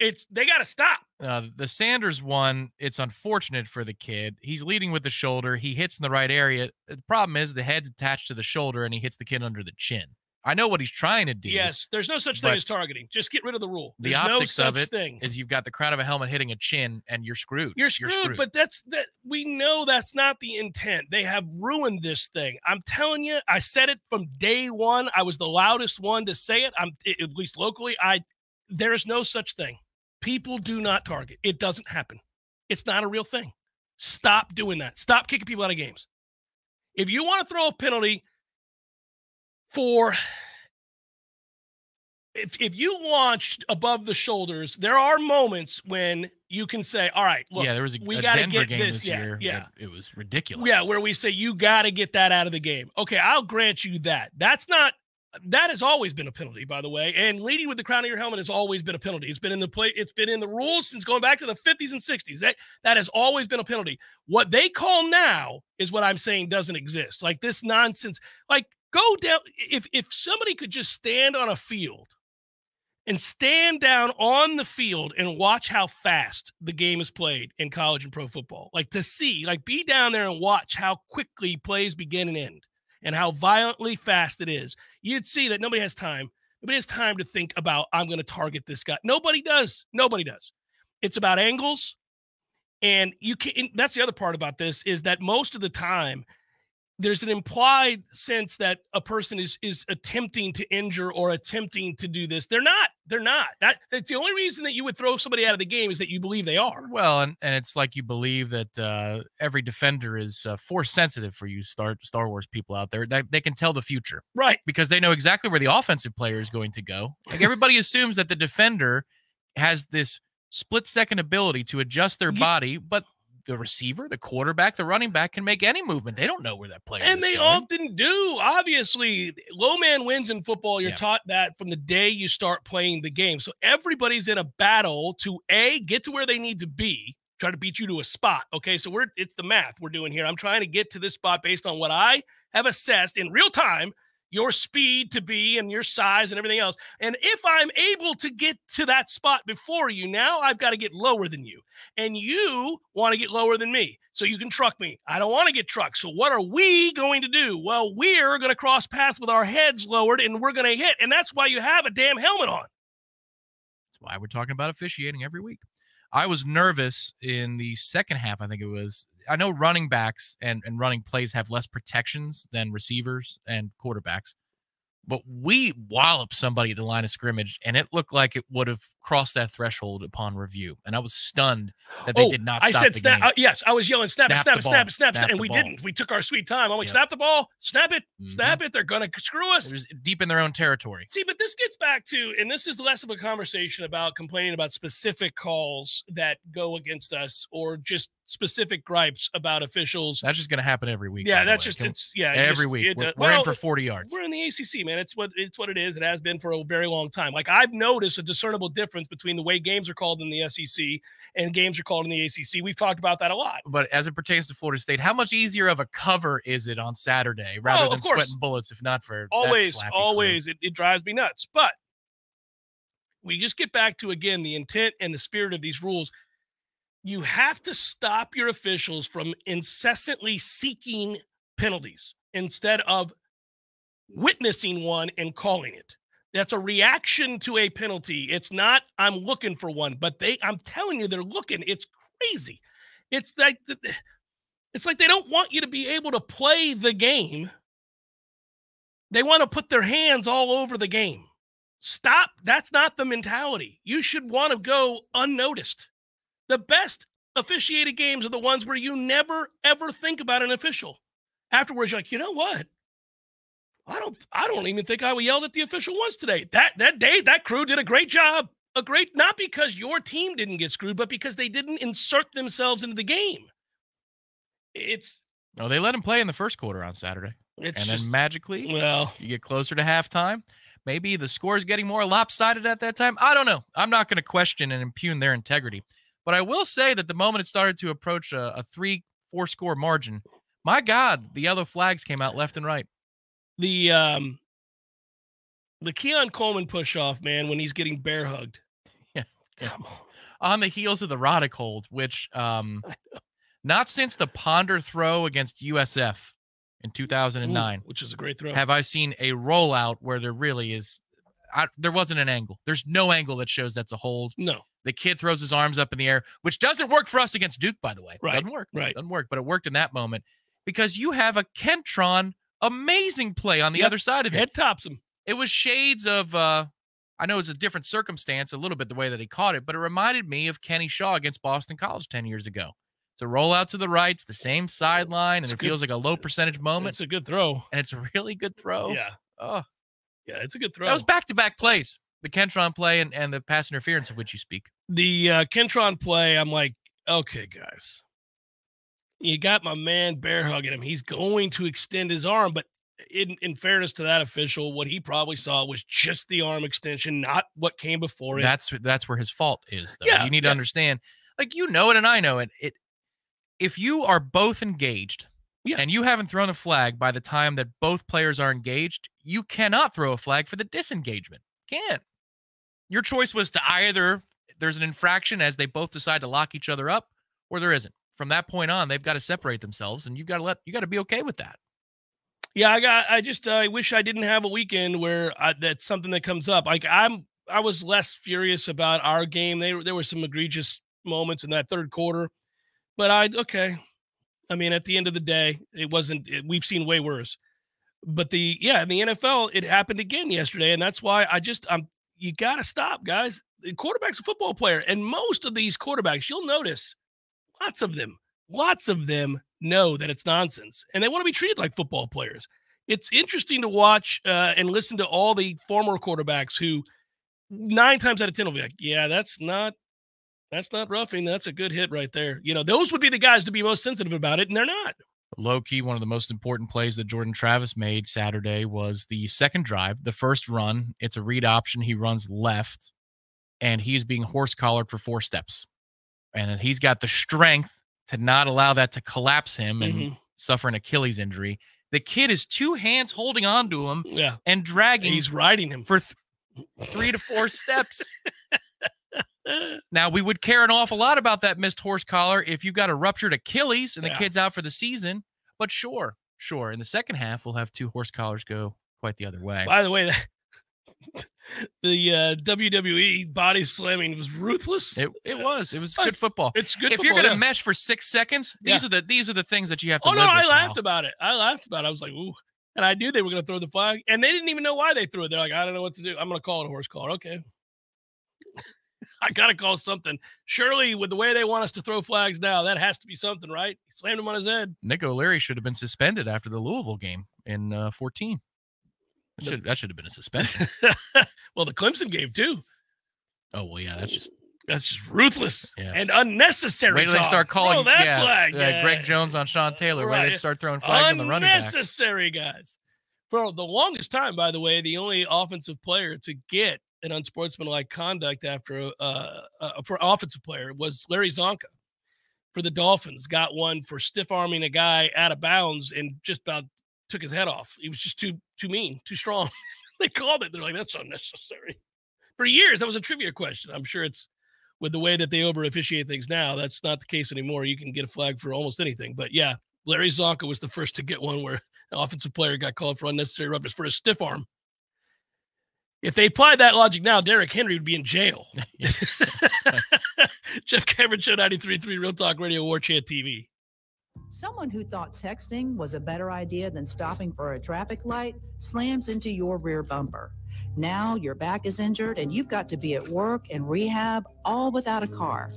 It's they got to stop. Uh, the Sanders one, it's unfortunate for the kid. He's leading with the shoulder. He hits in the right area. The problem is the head's attached to the shoulder, and he hits the kid under the chin. I know what he's trying to do. Yes, there's no such thing as targeting. Just get rid of the rule. There's the optics no such of it thing. is you've got the crown of a helmet hitting a chin, and you're screwed. You're screwed, you're screwed. But that's that. We know that's not the intent. They have ruined this thing. I'm telling you, I said it from day one. I was the loudest one to say it. I'm at least locally. I there is no such thing. People do not target. It doesn't happen. It's not a real thing. Stop doing that. Stop kicking people out of games. If you want to throw a penalty. For if, if you launched above the shoulders, there are moments when you can say, all right, look, yeah, there was a, we got to get game this, this yeah, year. Yeah. It, it was ridiculous. Yeah. Where we say, you got to get that out of the game. Okay. I'll grant you that. That's not, that has always been a penalty, by the way. And leading with the crown of your helmet has always been a penalty. It's been in the play. It's been in the rules since going back to the fifties and sixties. That, that has always been a penalty. What they call now is what I'm saying doesn't exist. Like this nonsense, like, Go down. If if somebody could just stand on a field and stand down on the field and watch how fast the game is played in college and pro football, like to see, like be down there and watch how quickly plays begin and end and how violently fast it is, you'd see that nobody has time. Nobody has time to think about, I'm going to target this guy. Nobody does. Nobody does. It's about angles. And you can, and that's the other part about this is that most of the time, there's an implied sense that a person is, is attempting to injure or attempting to do this. They're not, they're not that that's the only reason that you would throw somebody out of the game is that you believe they are. Well, and, and it's like, you believe that uh, every defender is uh, force sensitive for you Star, Star Wars people out there that they can tell the future, right? Because they know exactly where the offensive player is going to go. Like everybody assumes that the defender has this split second ability to adjust their yeah. body, but the receiver, the quarterback, the running back can make any movement. They don't know where that player is. And they going. often do. Obviously, low man wins in football. You're yeah. taught that from the day you start playing the game. So everybody's in a battle to A, get to where they need to be, try to beat you to a spot. Okay. So we're, it's the math we're doing here. I'm trying to get to this spot based on what I have assessed in real time, your speed to be and your size and everything else. And if I'm able to get to that spot before you, now I've got to get lower than you, and you want to get lower than me so you can truck me. I don't want to get trucked. So what are we going to do? Well, we're going to cross paths with our heads lowered and we're going to hit. And that's why you have a damn helmet on. That's why we're talking about officiating every week. I was nervous in the second half. I think it was, I know running backs and, and running plays have less protections than receivers and quarterbacks, but we wallop somebody at the line of scrimmage and it looked like it would have crossed that threshold upon review. And I was stunned that they oh, did not. Stop I said, the snap. Game. Uh, yes, I was yelling, snap, snap, snap, it, snap, it, snap, snap, and we ball. didn't, we took our sweet time. I'm like, yep. snap the ball, snap it, mm-hmm. snap it. They're going to screw us. It was deep in their own territory. See, but this gets back to, and this is less of a conversation about complaining about specific calls that go against us or just specific gripes about officials. That's just going to happen every week. Yeah, that's just, it's, yeah. Every week. We're, we're in for forty yards. We're in the A C C, man. It's what, it's what it is. It has been for a very long time. Like, I've noticed a discernible difference between the way games are called in the S E C and games are called in the A C C. We've talked about that a lot. But as it pertains to Florida State, how much easier of a cover is it on Saturday rather than sweating bullets, if not for always, always, it, it drives me nuts. But we just get back to, again, the intent and the spirit of these rules. You have to stop your officials from incessantly seeking penalties instead of witnessing one and calling it. That's a reaction to a penalty. It's not, I'm looking for one, but they, I'm telling you, they're looking. It's crazy. It's like, it's like they don't want you to be able to play the game. They want to put their hands all over the game. Stop. That's not the mentality. You should want to go unnoticed. The best officiated games are the ones where you never, ever think about an official. Afterwards, you're like, you know what? I don't, I don't even think I yelled at the official once today. That, that day, that crew did a great job. A great, not because your team didn't get screwed, but because they didn't insert themselves into the game. It's. No, they let him play in the first quarter on Saturday. It's and just, then magically, well, you get closer to halftime. Maybe the score is getting more lopsided at that time. I don't know. I'm not going to question and impugn their integrity. But I will say that the moment it started to approach a, a three, four score margin, my God, the yellow flags came out left and right. The um, the Keon Coleman push off, man, when he's getting bear hugged. Yeah. yeah. Come on. On the heels of the Roddick hold, which um, not since the Ponder throw against U S F in two thousand nine, Ooh, which is a great throw, have I seen a rollout where there really is. I, there wasn't an angle. There's no angle that shows that's a hold. No. The kid throws his arms up in the air, which doesn't work for us against Duke, by the way. Right. Doesn't work. Right. Doesn't work. But it worked in that moment because you have a Kentron amazing play on the yep. other side of Head it. Head tops him. It was shades of, uh, I know it's a different circumstance, a little bit the way that he caught it, but it reminded me of Kenny Shaw against Boston College ten years ago. It's a rollout to the right, it's the same sideline, and it good. feels like a low percentage moment. It's a good throw. And it's a really good throw. Yeah. Oh. Yeah, it's a good throw. That was back-to-back plays. The Kentron play and, and the pass interference of which you speak. The uh, Kentron play, I'm like, okay, guys, you got my man bear hugging him. He's going to extend his arm, but in, in fairness to that official, what he probably saw was just the arm extension, not what came before it. That's that's where his fault is, though. Yeah, you need yeah. to understand. Like, you know it and I know it. It if you are both engaged yeah. and you haven't thrown a flag by the time that both players are engaged, you cannot throw a flag for the disengagement. Can't. Your choice was to either there's an infraction as they both decide to lock each other up, or there isn't. From that point on, they've got to separate themselves, and you've got to let you got to be okay with that. Yeah, I got. I just I uh, wish I didn't have a weekend where I, that's something that comes up. Like I'm, I was less furious about our game. They there were some egregious moments in that third quarter, but I okay. I mean, at the end of the day, it wasn't. It, we've seen way worse. But the yeah, in the N F L, it happened again yesterday, and that's why I just I'm. You got to stop, guys. The quarterback's a football player, and most of these quarterbacks, you'll notice, lots of them, lots of them know that it's nonsense, and they want to be treated like football players. It's interesting to watch uh, and listen to all the former quarterbacks who nine times out of ten will be like, yeah, that's not – That's not roughing. That's a good hit right there. You know, those would be the guys to be most sensitive about it, and they're not. Low-key, one of the most important plays that Jordan Travis made Saturday was the second drive, the first run. It's a read option. He runs left, and he's being horse-collared for four steps. And he's got the strength to not allow that to collapse him and mm-hmm. suffer an Achilles injury. The kid is two hands holding on to him yeah. and dragging. And he's riding him for th three to four steps. Now, we would care an awful lot about that missed horse collar if you've got a ruptured Achilles and the yeah. kid's out for the season. But sure, sure. In the second half, we'll have two horse collars go quite the other way. By the way, that, the uh, W W E body slamming was ruthless. It, it was. It was good football. It's good if football, you're going to yeah. mesh for six seconds, these yeah. are the these are the things that you have to oh, live no, with, I laughed pal. about it. I laughed about it. I was like, ooh. And I knew they were going to throw the flag. And they didn't even know why they threw it. They're like, I don't know what to do. I'm going to call it a horse collar. Okay. I got to call something. Surely, with the way they want us to throw flags now, that has to be something, right? He slammed him on his head. Nick O'Leary should have been suspended after the Louisville game in uh, fourteen. That should, that should have been a suspension. Well, the Clemson game, too. Oh, well, yeah, that's just that's just ruthless yeah. and unnecessary. Wait till they start calling that yeah, flag. Yeah, yeah. Greg Jones on Sean Taylor. Right. Wait till they start throwing flags on the running back. Unnecessary, guys. For the longest time, by the way, the only offensive player to get an unsportsmanlike conduct after uh, uh, for offensive player was Larry Zonka for the Dolphins. Got one for stiff arming a guy out of bounds and just about took his head off. He was just too too mean, too strong. They called it. They're like, that's unnecessary. For years, that was a trivia question. I'm sure it's with the way that they over officiate things now. That's not the case anymore. You can get a flag for almost anything. But yeah, Larry Zonka was the first to get one where an offensive player got called for unnecessary roughness for a stiff arm. If they applied that logic now, Derrick Henry would be in jail. Jeff Cameron Show, ninety-three point three Real Talk Radio, Warchant T V. Someone who thought texting was a better idea than stopping for a traffic light slams into your rear bumper. Now your back is injured and you've got to be at work and rehab all without a car.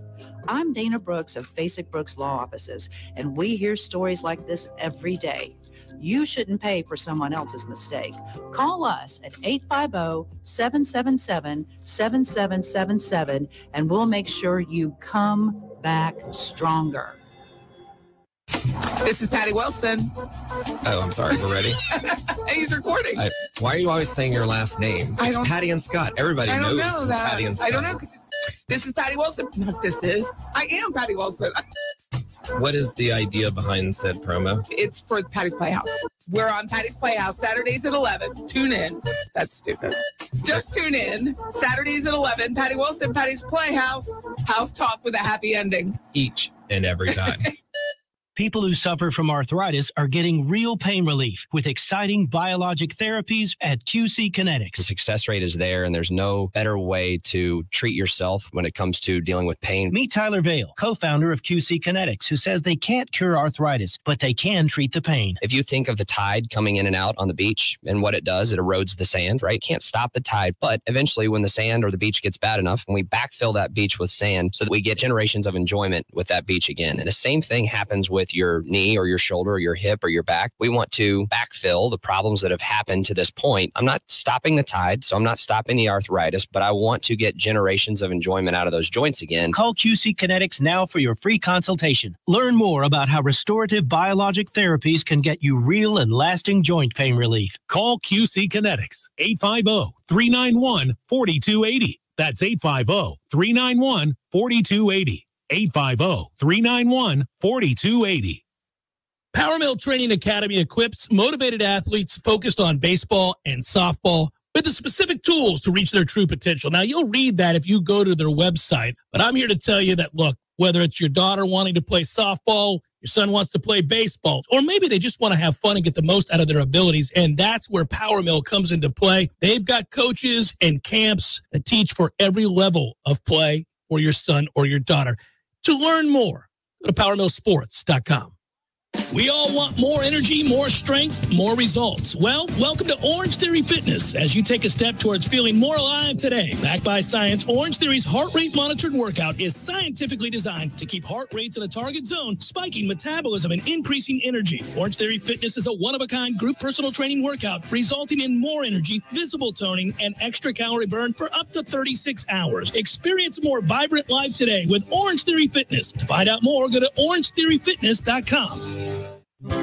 I'm Dana Brooks of Fasic Brooks Law Offices, and we hear stories like this every day. You shouldn't pay for someone else's mistake. Call us at eight five zero, seven seven seven, seven seven seven seven and we'll make sure you come back stronger. This is Patty Wilson. Oh, I'm sorry. We're ready. He's recording. I, why are you always saying your last name? It's I don't, Patty and Scott. Everybody I don't knows know that. Patty and Scott. I don't know. This is Patty Wilson. Not this is. I am Patty Wilson. I, What is the idea behind said promo? It's for Patty's Playhouse. We're on Patty's Playhouse Saturdays at eleven. Tune in. That's stupid. Just tune in. Saturdays at eleven. Patty Wilson, Patty's Playhouse. House talk with a happy ending. Each and every time. People who suffer from arthritis are getting real pain relief with exciting biologic therapies at Q C Kinetics. The success rate is there, and there's no better way to treat yourself when it comes to dealing with pain. Meet Tyler Vail, co-founder of Q C Kinetics, who says they can't cure arthritis, but they can treat the pain. If you think of the tide coming in and out on the beach and what it does, it erodes the sand, right? Can't stop the tide, but eventually when the sand or the beach gets bad enough, and we backfill that beach with sand so that we get generations of enjoyment with that beach again. And the same thing happens with your knee or your shoulder or your hip or your back. We want to backfill the problems that have happened to this point. I'm not stopping the tide, so I'm not stopping the arthritis, but I want to get generations of enjoyment out of those joints again. Call Q C Kinetics now for your free consultation. Learn more about how restorative biologic therapies can get you real and lasting joint pain relief. Call Q C Kinetics, eight five zero, three nine one, four two eight zero. That's eight five zero, three nine one, four two eight zero. eight five zero, three nine one, four two eight zero. Power Mill Training Academy equips motivated athletes focused on baseball and softball with the specific tools to reach their true potential. Now, you'll read that if you go to their website, but I'm here to tell you that, look, whether it's your daughter wanting to play softball, your son wants to play baseball, or maybe they just want to have fun and get the most out of their abilities, and that's where Power Mill comes into play. They've got coaches and camps that teach for every level of play for your son or your daughter. To learn more, go to power mill sports dot com. We all want more energy, more strength, more results. Well, welcome to Orange Theory Fitness as you take a step towards feeling more alive today. Backed by science, Orange Theory's heart rate monitored workout is scientifically designed to keep heart rates in a target zone, spiking metabolism and increasing energy. Orange Theory Fitness is a one-of-a-kind group personal training workout resulting in more energy, visible toning, and extra calorie burn for up to thirty-six hours. Experience a more vibrant life today with Orange Theory Fitness. To find out more, go to orange theory fitness dot com.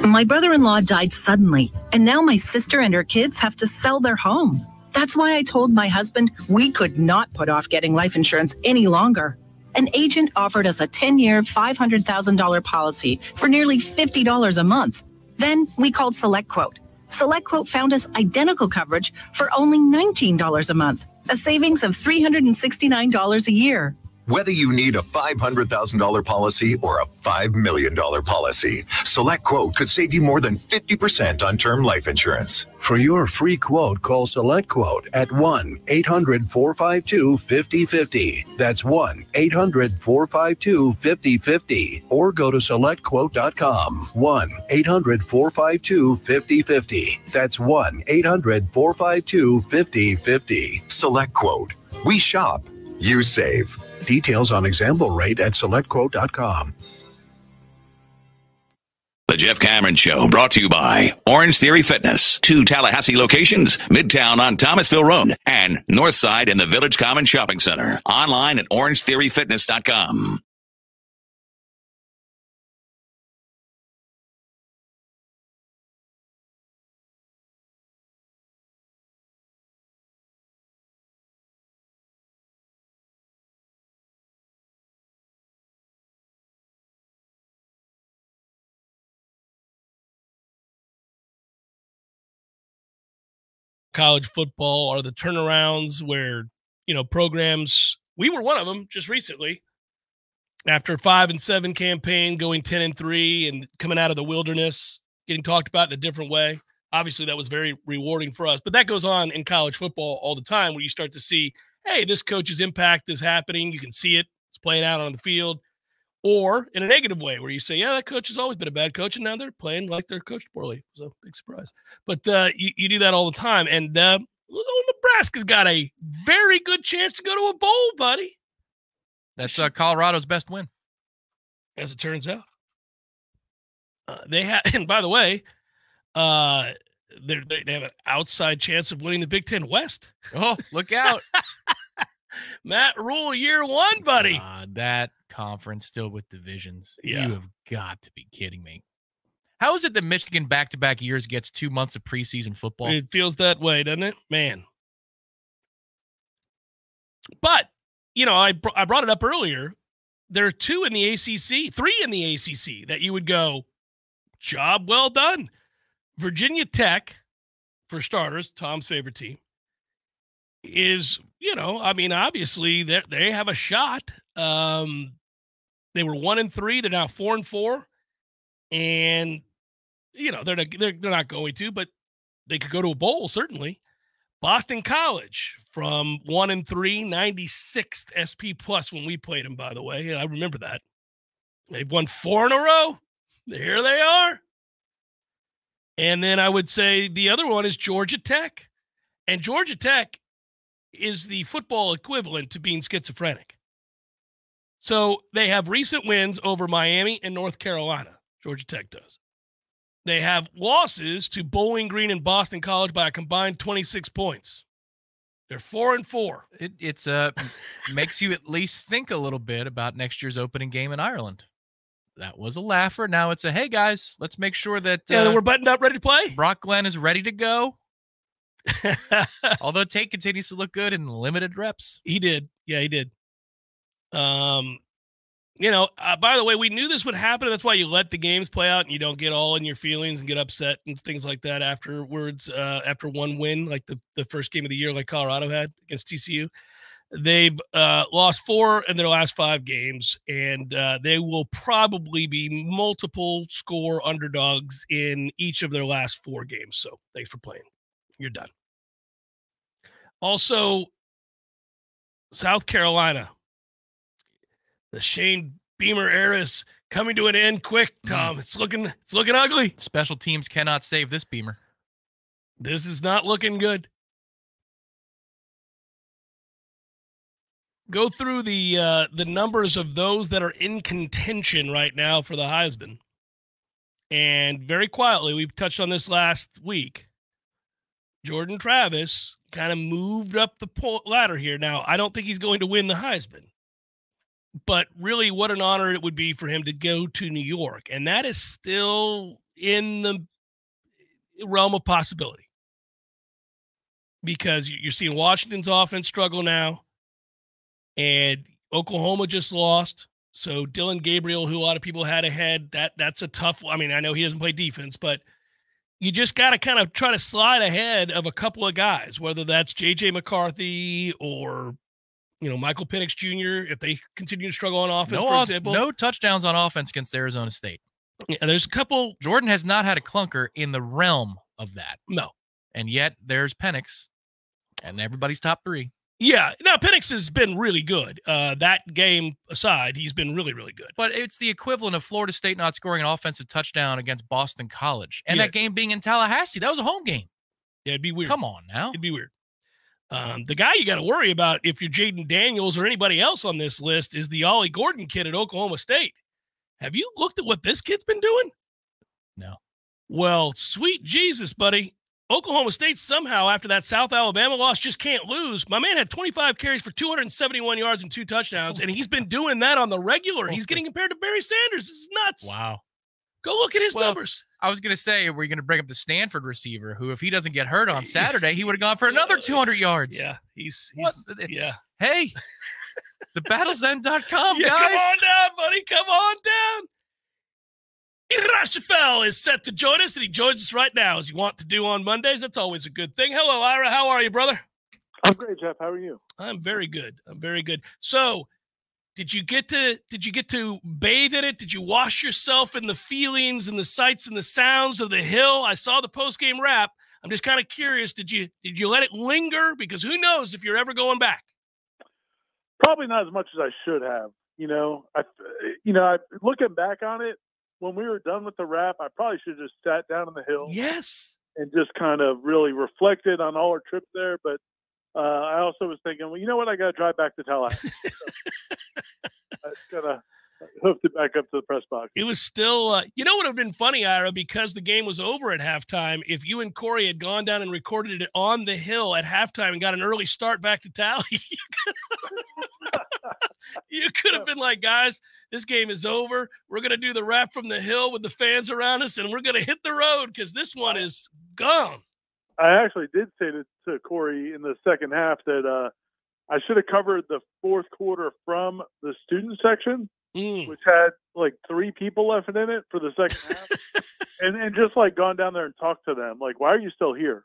My brother-in-law died suddenly, and now my sister and her kids have to sell their home. That's why I told my husband we could not put off getting life insurance any longer. An agent offered us a ten-year, five hundred thousand dollars policy for nearly fifty dollars a month. Then we called SelectQuote. SelectQuote found us identical coverage for only nineteen dollars a month, a savings of three hundred sixty-nine dollars a year. Whether you need a five hundred thousand dollars policy or a five million dollars policy, SelectQuote could save you more than fifty percent on term life insurance. For your free quote, call SelectQuote at one eight hundred four five two five zero five zero. That's one eight hundred four five two five zero five zero. Or go to select quote dot com. one eight hundred four five two five zero five zero. That's one eight hundred four five two five zero five zero. SelectQuote. We shop, you save. Details on example rate at select quote dot com. The Jeff Cameron Show, brought to you by Orange Theory Fitness. Two Tallahassee locations, Midtown on Thomasville Road and Northside in the Village Common Shopping Center. Online at orange theory fitness dot com. College football are the turnarounds where, you know, programs, we were one of them just recently after five and seven campaign, going ten and three and coming out of the wilderness, getting talked about in a different way. Obviously that was very rewarding for us, but that goes on in college football all the time where you start to see, hey, this coach's impact is happening. You can see it. It's playing out on the field, or in a negative way where you say, yeah, that coach has always been a bad coach, and now they're playing like they're coached poorly. So big surprise. But uh, you, you do that all the time. And uh, Nebraska's got a very good chance to go to a bowl, buddy. That's uh, Colorado's best win. As it turns out. Uh, they have, and by the way, uh, they they have an outside chance of winning the Big Ten West. Oh, look out. Matt Rule year one, buddy. Uh, that conference still with divisions. Yeah. You have got to be kidding me. How is it that Michigan back-to-back years gets two months of preseason football? It feels that way, doesn't it? Man. But, you know, I, br I brought it up earlier. There are two in the A C C, three in the A C C that you would go, job well done. Virginia Tech, for starters, Tom's favorite team, is, you know, I mean, obviously they they have a shot. Um, they were one and three. They're now four and four, and you know they're not, they're they're not going to, but they could go to a bowl certainly. Boston College from one and three, ninety-sixth S P plus when we played them, by the way, and I remember that they've won four in a row. There they are. And then I would say the other one is Georgia Tech, and Georgia Tech is the football equivalent to being schizophrenic. So they have recent wins over Miami and North Carolina. Georgia Tech does. They have losses to Bowling Green and Boston College by a combined twenty-six points. They're four and four. It it's, uh, makes you at least think a little bit about next year's opening game in Ireland. That was a laugher. Now it's a, hey, guys, let's make sure that, yeah, uh, that we're buttoned up, ready to play. Brock Glenn is ready to go. Although Tate continues to look good in limited reps. He did. Yeah, he did. Um, you know, uh, by the way, we knew this would happen. That's why you let the games play out and you don't get all in your feelings and get upset and things like that afterwards, uh, after one win, like the, the first game of the year, like Colorado had against T C U. They've uh, lost four in their last five games, and uh, they will probably be multiple score underdogs in each of their last four games. So thanks for playing. You're done. Also, South Carolina, the Shane Beamer heiress coming to an end quick, Tom. Mm. It's looking, it's looking ugly. Special teams cannot save this Beamer. This is not looking good. Go through the uh, the numbers of those that are in contention right now for the Heisman. And very quietly, we touched on this last week. Jordan Travis kind of moved up the ladder here. Now, I don't think he's going to win the Heisman. But really, what an honor it would be for him to go to New York. And that is still in the realm of possibility. Because you're seeing Washington's offense struggle now. And Oklahoma just lost. So Dylan Gabriel, who a lot of people had ahead, that that's a tough one. I mean, I know he doesn't play defense, but you just got to kind of try to slide ahead of a couple of guys, whether that's J J McCarthy or, you know, Michael Penix Junior If they continue to struggle on offense, no, for example. No touchdowns on offense against Arizona State. Yeah, there's a couple. Jordan has not had a clunker in the realm of that. No. And yet there's Penix and everybody's top three. Yeah, now Penix has been really good. Uh, that game aside, he's been really, really good. But it's the equivalent of Florida State not scoring an offensive touchdown against Boston College. And yeah. That game being in Tallahassee, that was a home game. Yeah, it'd be weird. Come on now. It'd be weird. Um, the guy you got to worry about if you're Jaden Daniels or anybody else on this list is the Ollie Gordon kid at Oklahoma State. Have you looked at what this kid's been doing? No. Well, sweet Jesus, buddy. Oklahoma State somehow, after that South Alabama loss, just can't lose. My man had twenty-five carries for two hundred seventy-one yards and two touchdowns, and he's been doing that on the regular. He's getting compared to Barry Sanders. This is nuts. Wow. Go look at his well, numbers. I was going to say, we're going to bring up the Stanford receiver, who, if he doesn't get hurt on Saturday, he would have gone for another two hundred yards. Yeah. He's, he's yeah. Hey, the battles end dot com, yeah, guys. Come on down, buddy. Come on down. Ira Shafel is set to join us, and he joins us right now, as you want to do on Mondays. That's always a good thing. Hello, Ira. How are you, brother? I'm great, Jeff. How are you? I'm very good. I'm very good. So, did you get to did you get to bathe in it? Did you wash yourself in the feelings and the sights and the sounds of the hill? I saw the post-game wrap. I'm just kind of curious. Did you did you let it linger? Because who knows if you're ever going back? Probably not as much as I should have. You know, I you know, I looking back on it. When we were done with the wrap, I probably should have just sat down on the hill. Yes. And just kind of really reflected on all our trip there. But uh, I also was thinking, well, you know what? I got to drive back to Tallahassee. So I just kind of hoofed it back up to the press box. It was still, uh, you know what would have been funny, Ira, because the game was over at halftime, if you and Corey had gone down and recorded it on the hill at halftime and got an early start back to Tally, you could have been like, guys, this game is over. We're going to do the wrap from the hill with the fans around us, and we're going to hit the road because this one is gone. I actually did say to, to Corey in the second half that uh, I should have covered the fourth quarter from the student section, mm. which had like three people left in it for the second half, and, and just like gone down there and talked to them. Like, why are you still here?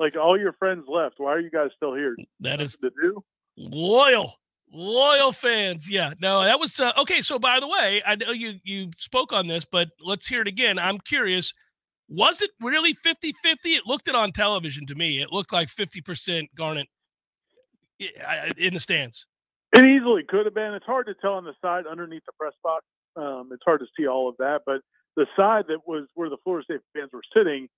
Like, all your friends left. Why are you guys still here? That is the do? Loyal. Loyal fans. Yeah, no, that was uh, okay. So, by the way, I know you, you spoke on this, but let's hear it again. I'm curious. Was it really fifty fifty? It looked it on television to me. It looked like fifty percent Garnet in the stands. It easily could have been. It's hard to tell on the side underneath the press box. Um, it's hard to see all of that, but the side that was where the Florida State fans were sitting,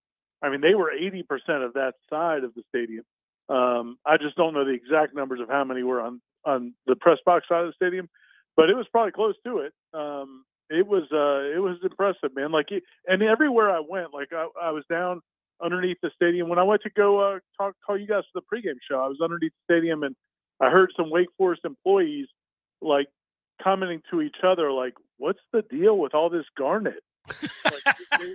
I mean, they were eighty percent of that side of the stadium. Um, I just don't know the exact numbers of how many were on on the press box side of the stadium, but it was probably close to it. Um, it was, uh, it was impressive, man. Like, and everywhere I went, like I, I was down underneath the stadium when I went to go, uh, talk, call you guys for the pregame show. I was underneath the stadium and I heard some Wake Forest employees like commenting to each other, like, what's the deal with all this Garnet? Like, they,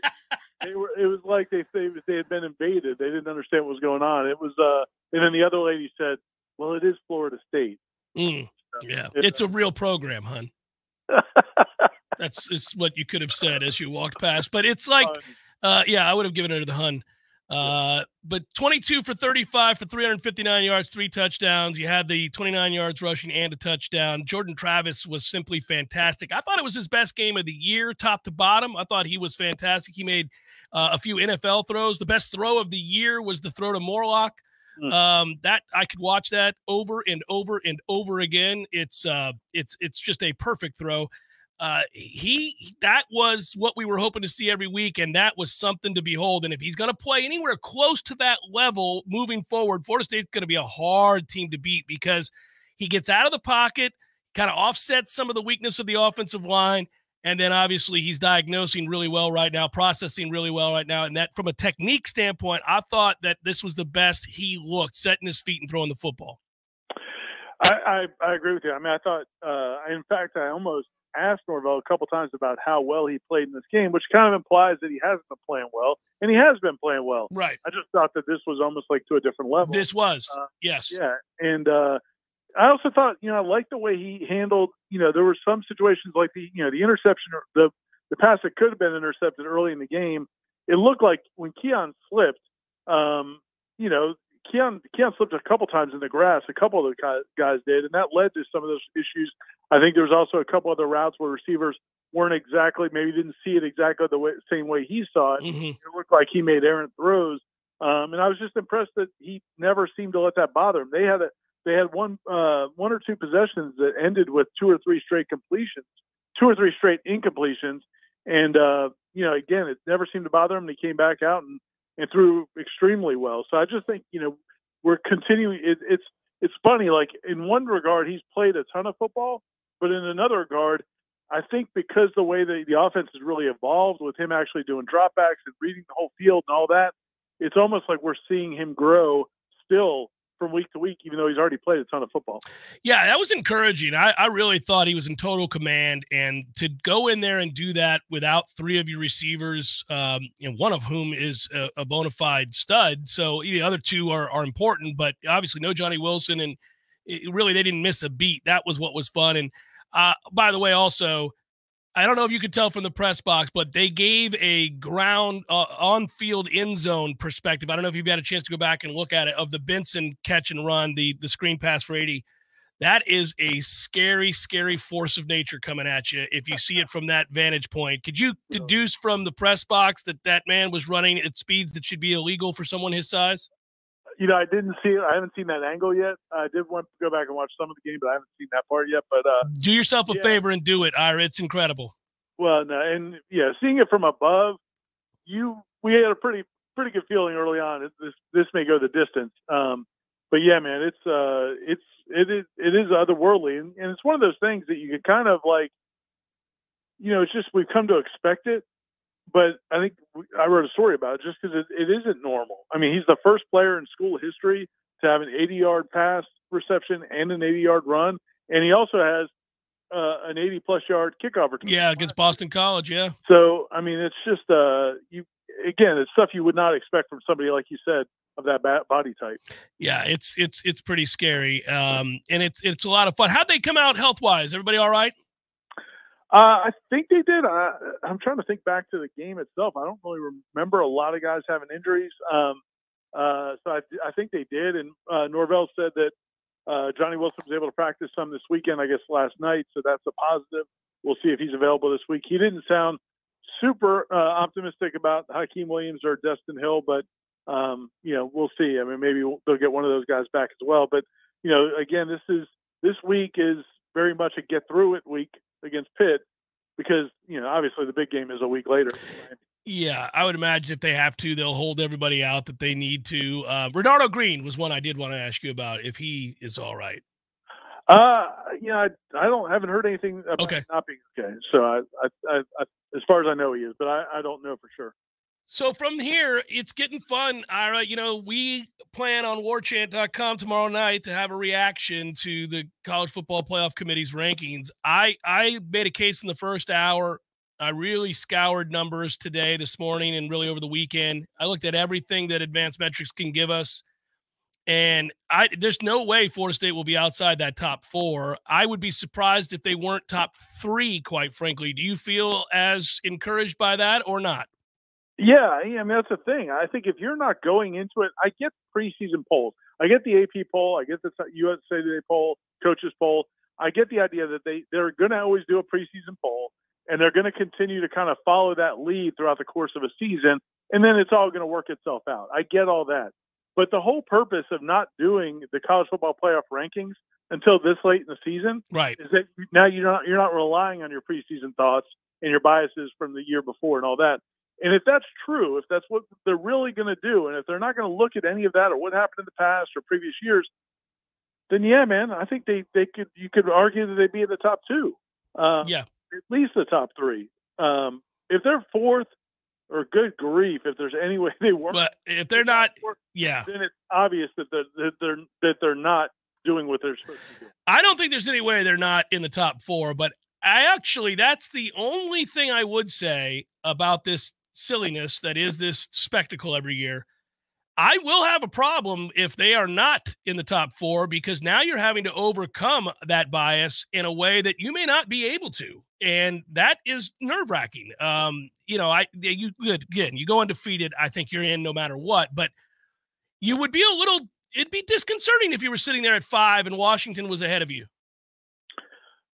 they were, it was like they, they, they had been invaded. They didn't understand what was going on. It was, uh, and then the other lady said, well, it is Florida State. Mm, yeah, it's a real program, hun. That's it's what you could have said as you walked past. But it's like, uh, yeah, I would have given it to the hun. Uh, but twenty-two for thirty-five for three hundred fifty-nine yards, three touchdowns. You had the twenty-nine yards rushing and a touchdown. Jordan Travis was simply fantastic. I thought it was his best game of the year, top to bottom. I thought he was fantastic. He made uh, a few N F L throws. The best throw of the year was the throw to Morlock. Um, that I could watch that over and over and over again. It's, uh, it's, it's just a perfect throw. uh, he that was what we were hoping to see every week, and that was something to behold. And if he's going to play anywhere close to that level moving forward, Florida State's going to be a hard team to beat because he gets out of the pocket, kind of offsets some of the weakness of the offensive line, and then obviously he's diagnosing really well right now, processing really well right now. And that from a technique standpoint, I thought that this was the best he looked, setting his feet and throwing the football. I, I, I agree with you. I mean, I thought, uh, in fact, I almost asked Norvell a couple times about how well he played in this game, which kind of implies that he hasn't been playing well, and he has been playing well. Right. I just thought that this was almost like to a different level. This was, uh, yes. Yeah. And uh, I also thought, you know, I liked the way he handled, you know, there were some situations like the, you know, the interception, or the, the pass that could have been intercepted early in the game. It looked like when Keon slipped, um, you know, Keon, Keon slipped a couple times in the grass. A couple of the guys did, and that led to some of those issues. I think there was also a couple other routes where receivers weren't exactly, maybe didn't see it exactly the way, same way he saw it. Mm-hmm. It looked like he made errant throws, um, and I was just impressed that he never seemed to let that bother him. They had a, they had one uh, one or two possessions that ended with two or three straight completions, two or three straight incompletions, and uh, you know, again, it never seemed to bother him. And he came back out and. and threw extremely well. So I just think, you know, we're continuing. It, it's it's funny, like in one regard, he's played a ton of football, but in another regard, I think because the way the, the offense has really evolved with him actually doing dropbacks and reading the whole field and all that, it's almost like we're seeing him grow still from week to week, even though he's already played a ton of football. Yeah, that was encouraging. I, I really thought he was in total command, and to go in there and do that without three of your receivers, um, and one of whom is a, a bona fide stud. So the other two are, are important, but obviously no Johnny Wilson, and it, really they didn't miss a beat. That was what was fun. And uh, by the way, also, I don't know if you could tell from the press box, but they gave a ground uh, on-field end zone perspective. I don't know if you've had a chance to go back and look at it, of the Benson catch and run, the the screen pass for eighty. That is a scary, scary force of nature coming at you if you see it from that vantage point. Could you deduce from the press box that that man was running at speeds that should be illegal for someone his size? You know, I didn't see it. I haven't seen that angle yet. I did want to go back and watch some of the game, but I haven't seen that part yet. But uh, do yourself a yeah. favor and do it, Ira. It's incredible. Well, no, and yeah, seeing it from above, you we had a pretty pretty good feeling early on. It, this this may go the distance, um, but yeah, man, it's uh, it's it is it is otherworldly, and, and it's one of those things that you could kind of like, you know, it's just we've come to expect it. But I think I wrote a story about it just because it, it isn't normal. I mean, he's the first player in school history to have an eighty-yard pass reception and an eighty-yard run, and he also has uh, an eighty-plus-yard kickoff return. Yeah, against Boston College, yeah. So, I mean, it's just, uh, you again, it's stuff you would not expect from somebody, like you said, of that body type. Yeah, it's it's it's pretty scary, um, and it's, it's a lot of fun. How'd they come out health-wise? Everybody all right? Uh, I think they did. I, I'm trying to think back to the game itself. I don't really remember a lot of guys having injuries. Um, uh, so I, I think they did. And uh, Norvell said that uh, Johnny Wilson was able to practice some this weekend, I guess last night. So that's a positive. We'll see if he's available this week. He didn't sound super uh, optimistic about Hakeem Williams or Destin Hill, but, um, you know, we'll see. I mean, maybe they'll get one of those guys back as well. But, you know, again, this is this week is very much a get through it week against Pitt, because, you know, obviously the big game is a week later. Yeah, I would imagine if they have to, they'll hold everybody out that they need to. Uh, Renardo Green was one I did want to ask you about, if he is all right. Uh, you know, I, I don't haven't heard anything about okay. not being okay. So I, I, I, I, as far as I know, he is, but I, I don't know for sure. So from here, it's getting fun, Ira. You know, we plan on warchant dot com tomorrow night to have a reaction to the College Football Playoff Committee's rankings. I, I made a case in the first hour. I really scoured numbers today, this morning, and really over the weekend. I looked at everything that advanced metrics can give us, and I there's no way Florida State will be outside that top four. I would be surprised if they weren't top three, quite frankly. Do you feel as encouraged by that or not? Yeah, I mean, that's the thing. I think if you're not going into it, I get preseason polls. I get the A P poll. I get the U S A Today poll, coaches poll. I get the idea that they, they're going to always do a preseason poll, and they're going to continue to kind of follow that lead throughout the course of a season, and then it's all going to work itself out. I get all that. But the whole purpose of not doing the college football playoff rankings until this late in the season, right? Is that now you're not you're not relying on your preseason thoughts and your biases from the year before and all that. And if that's true, if that's what they're really going to do, and if they're not going to look at any of that or what happened in the past or previous years, then yeah, man, I think they, they could you could argue that they'd be in the top two, uh, yeah, at least the top three. Um, if they're fourth, or good grief, if there's any way they work, but if they're not, yeah, then it's obvious that they're that they're that they're not doing what they're supposed to do. I don't think there's any way they're not in the top four, but I actually that's the only thing I would say about this silliness that is this spectacle every year. I will have a problem if they are not in the top four, because now you're having to overcome that bias in a way that you may not be able to. And that is nerve wracking. Um, you know, I, you good again, you go undefeated. I think you're in no matter what, but you would be a little, it'd be disconcerting if you were sitting there at five and Washington was ahead of you.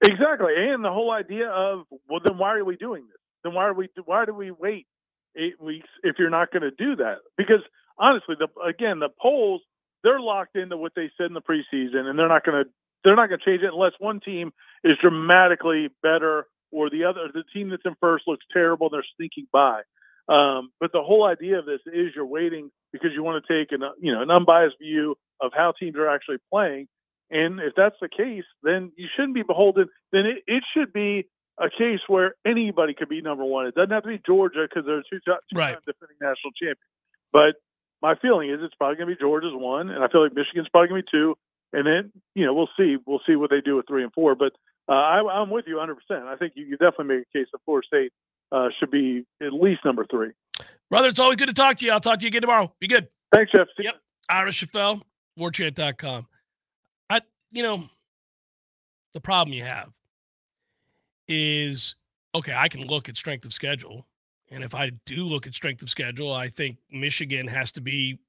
Exactly. And the whole idea of, well, then why are we doing this? Then why are we, why do we wait eight weeks if you're not going to do that? Because honestly, the, again, the polls, they're locked into what they said in the preseason, and they're not going to they're not going to change it unless one team is dramatically better or the other the team that's in first looks terrible and they're sneaking by. Um, but the whole idea of this is you're waiting because you want to take an you know an unbiased view of how teams are actually playing, and if that's the case, then you shouldn't be beholden. Then it, it should be a case where anybody could be number one. It doesn't have to be Georgia because they're two top two right. defending national champions, but my feeling is it's probably going to be Georgia's one, and I feel like Michigan's probably going to be two, and then you know we'll see we'll see what they do with three and four. But uh, I, I'm with you one hundred percent. I think you, you definitely make a case that Florida State uh, should be at least number three. Brother, it's always good to talk to you. I'll talk to you again tomorrow. Be good. Thanks, Jeff. See yep. You. Ira Shafel, warchant dot com. I you know the problem you have is okay. I can look at strength of schedule. And if I do look at strength of schedule, I think Michigan has to be,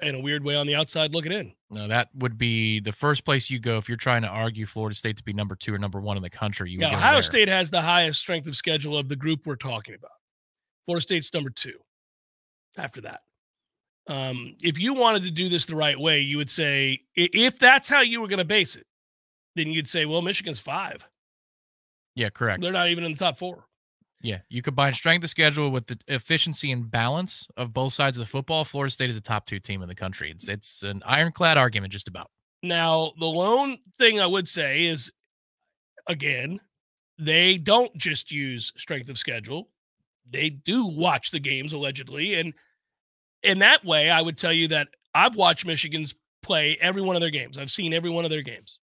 in a weird way, on the outside looking in. No, that would be the first place you go if you're trying to argue Florida State to be number two or number one in the country. You yeah, Ohio there. State has the highest strength of schedule of the group we're talking about. Florida State's number two after that. Um, if you wanted to do this the right way, you would say, if that's how you were going to base it, then you'd say, well, Michigan's five. Yeah, correct. They're not even in the top four. Yeah, you combine strength of schedule with the efficiency and balance of both sides of the football. Florida State is the top two team in the country. It's it's an ironclad argument just about. Now, the lone thing I would say is, again, they don't just use strength of schedule. They do watch the games, allegedly. And in that way, I would tell you that I've watched Michigan's play every one of their games. I've seen every one of their games.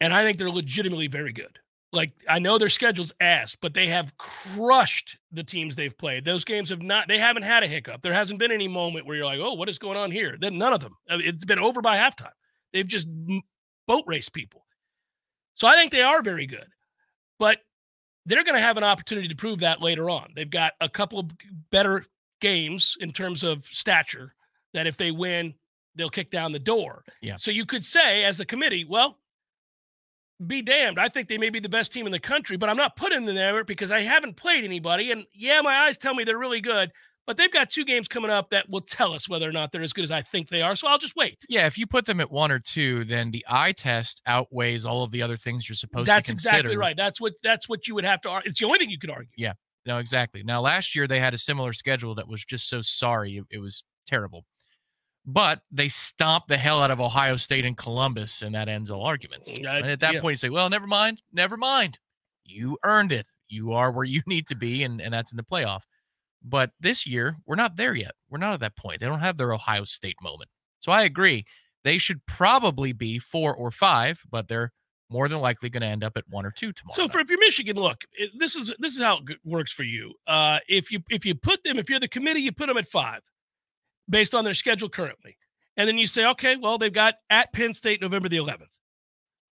And I think they're legitimately very good. Like, I know their schedule's ass, but they have crushed the teams they've played. Those games have not, they haven't had a hiccup. There hasn't been any moment where you're like, oh, what is going on here? Then none of them. I mean, it's been over by halftime. They've just boat raced people. So I think they are very good, but they're going to have an opportunity to prove that later on. They've got a couple of better games in terms of stature that if they win, they'll kick down the door. Yeah. So you could say as a committee, well, be damned. I think they may be the best team in the country, but I'm not putting them there because I haven't played anybody. And yeah, my eyes tell me they're really good, but they've got two games coming up that will tell us whether or not they're as good as I think they are. So I'll just wait. Yeah. If you put them at one or two, then the eye test outweighs all of the other things you're supposed that's to consider. That's exactly right. That's what, that's what you would have to argue. It's the only thing you could argue. Yeah, no, exactly. Now, last year they had a similar schedule that was just so sorry. It, it was terrible. But they stomp the hell out of Ohio State and Columbus, and that ends all arguments. I, and at that yeah. point, you say, well, never mind, never mind. You earned it. You are where you need to be, and, and that's in the playoff. But this year, we're not there yet. We're not at that point. They don't have their Ohio State moment. So I agree. They should probably be four or five, but they're more than likely going to end up at one or two tomorrow. So for, if you're Michigan, look, this is this is how it works for you. Uh, if you if you put them, if you're the committee, you put them at five. Based on their schedule currently. And then you say, okay, well, they've got at Penn State November the eleventh.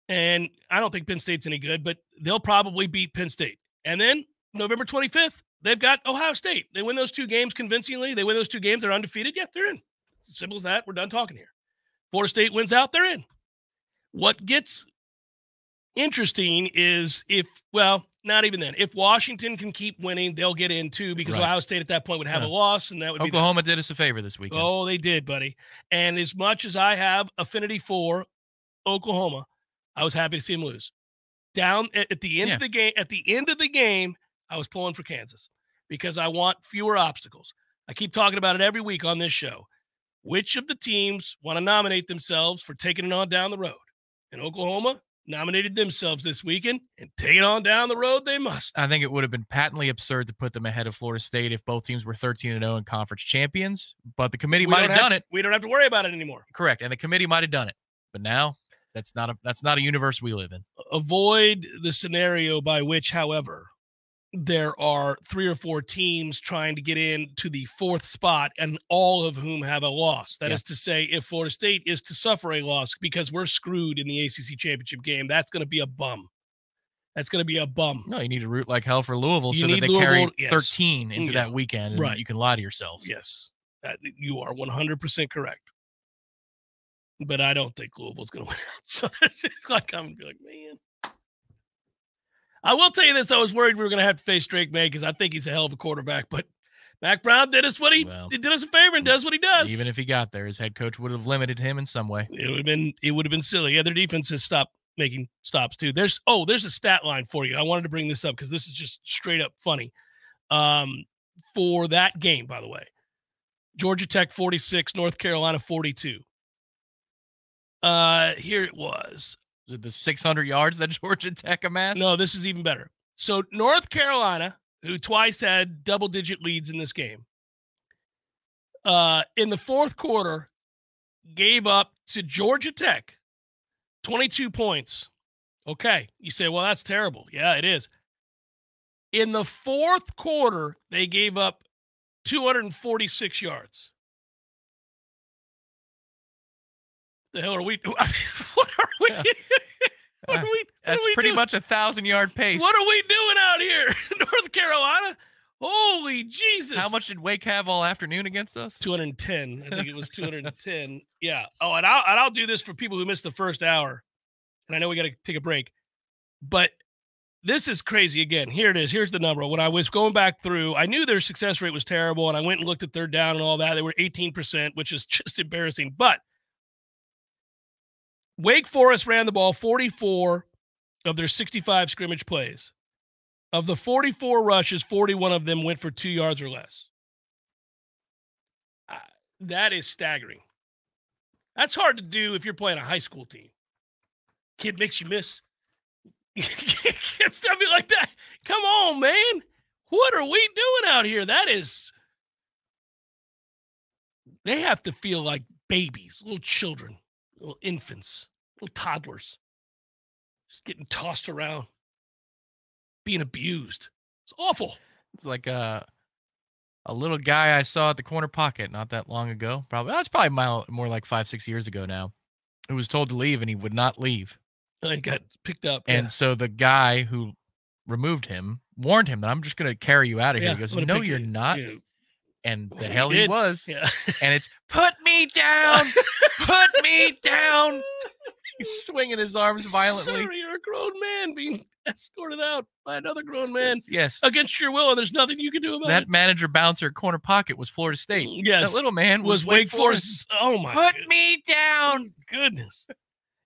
And I don't think Penn State's any good, but they'll probably beat Penn State. And then November twenty-fifth, they've got Ohio State. They win those two games convincingly. They win those two games. They're undefeated. Yeah, they're in. It's as simple as that. We're done talking here. Florida State wins out. They're in. What gets interesting is if, well, not even then. If Washington can keep winning, they'll get in too, because right. Ohio State at that point would have yeah. a loss, and that would Oklahoma be did us a favor this weekend. Oh, they did, buddy. And as much as I have affinity for Oklahoma, I was happy to see them lose. Down at, at the end yeah. of the game, at the end of the game, I was pulling for Kansas because I want fewer obstacles. I keep talking about it every week on this show. Which of the teams want to nominate themselves for taking it on down the road? And Oklahoma nominated themselves this weekend, and take it on down the road they must. I think it would have been patently absurd to put them ahead of Florida State if both teams were thirteen and oh and conference champions, but the committee we might have done it. We don't have to worry about it anymore. Correct, and the committee might have done it, but now that's not a, that's not a universe we live in. Avoid the scenario by which, however, there are three or four teams trying to get in to the fourth spot and all of whom have a loss. That yeah. is to say, if Florida State is to suffer a loss because we're screwed in the A C C championship game, that's going to be a bum. That's going to be a bum. No, you need to root like hell for Louisville you so that they Louisville, carry yes. thirteen into yeah. that weekend and right. you can lie to yourselves. Yes, that, you are one hundred percent correct. But I don't think Louisville's going to win. So it's like, I'm going to be like, man. I will tell you this. I was worried we were going to have to face Drake May because I think he's a hell of a quarterback. But Mac Brown did us what he well, did us a favor and does what he does. Even if he got there, his head coach would have limited him in some way. It would have been it would have been silly. Yeah, their defense has stopped making stops too. There's oh, there's a stat line for you. I wanted to bring this up because this is just straight up funny. Um, for that game, by the way, Georgia Tech forty-six, North Carolina forty-two. Uh, here it was. Was it the six hundred yards that Georgia Tech amassed? No, this is even better. So North Carolina, who twice had double-digit leads in this game, uh, in the fourth quarter gave up to Georgia Tech twenty-two points. Okay. You say, well, that's terrible. Yeah, it is. In the fourth quarter, they gave up two hundred forty-six yards. The hell are we? What are we? Yeah. What are we what That's are we pretty doing? much a thousand yard pace. What are we doing out here, North Carolina? Holy Jesus! How much did Wake have all afternoon against us? Two hundred and ten. I think it was two hundred and ten. Yeah. Oh, and I'll and I'll do this for people who missed the first hour, and I know we got to take a break, but this is crazy again. Here it is. Here's the number. When I was going back through, I knew their success rate was terrible, and I went and looked at third down and all that. They were eighteen percent, which is just embarrassing, but Wake Forest ran the ball forty-four of their sixty-five scrimmage plays. Of the forty-four rushes, forty-one of them went for two yards or less. Uh, that is staggering. That's hard to do if you're playing a high school team. Kid makes you miss. Can't stop me like that. Come on, man. What are we doing out here? That is... They have to feel like babies, little children. Little infants, little toddlers, just getting tossed around, being abused. It's awful. It's like a, a little guy I saw at the corner pocket not that long ago. Probably That's probably mile, more like five, six years ago now, who was told to leave, and he would not leave. And he got picked up. And yeah. so the guy who removed him warned him that I'm just going to carry you out of here. Yeah, he goes, no, you're you. not. Yeah. And the well, hell he, he was. Yeah. And it's, put me down, put me down. He's swinging his arms violently. Sir, you're a grown man being escorted out by another grown man. Yes. Against your will, and there's nothing you can do about that it. That manager bouncer corner pocket was Florida State. Yes. That little man was, was Wake, Wake Forest. Forest. Oh, my Put goodness. me down. Goodness.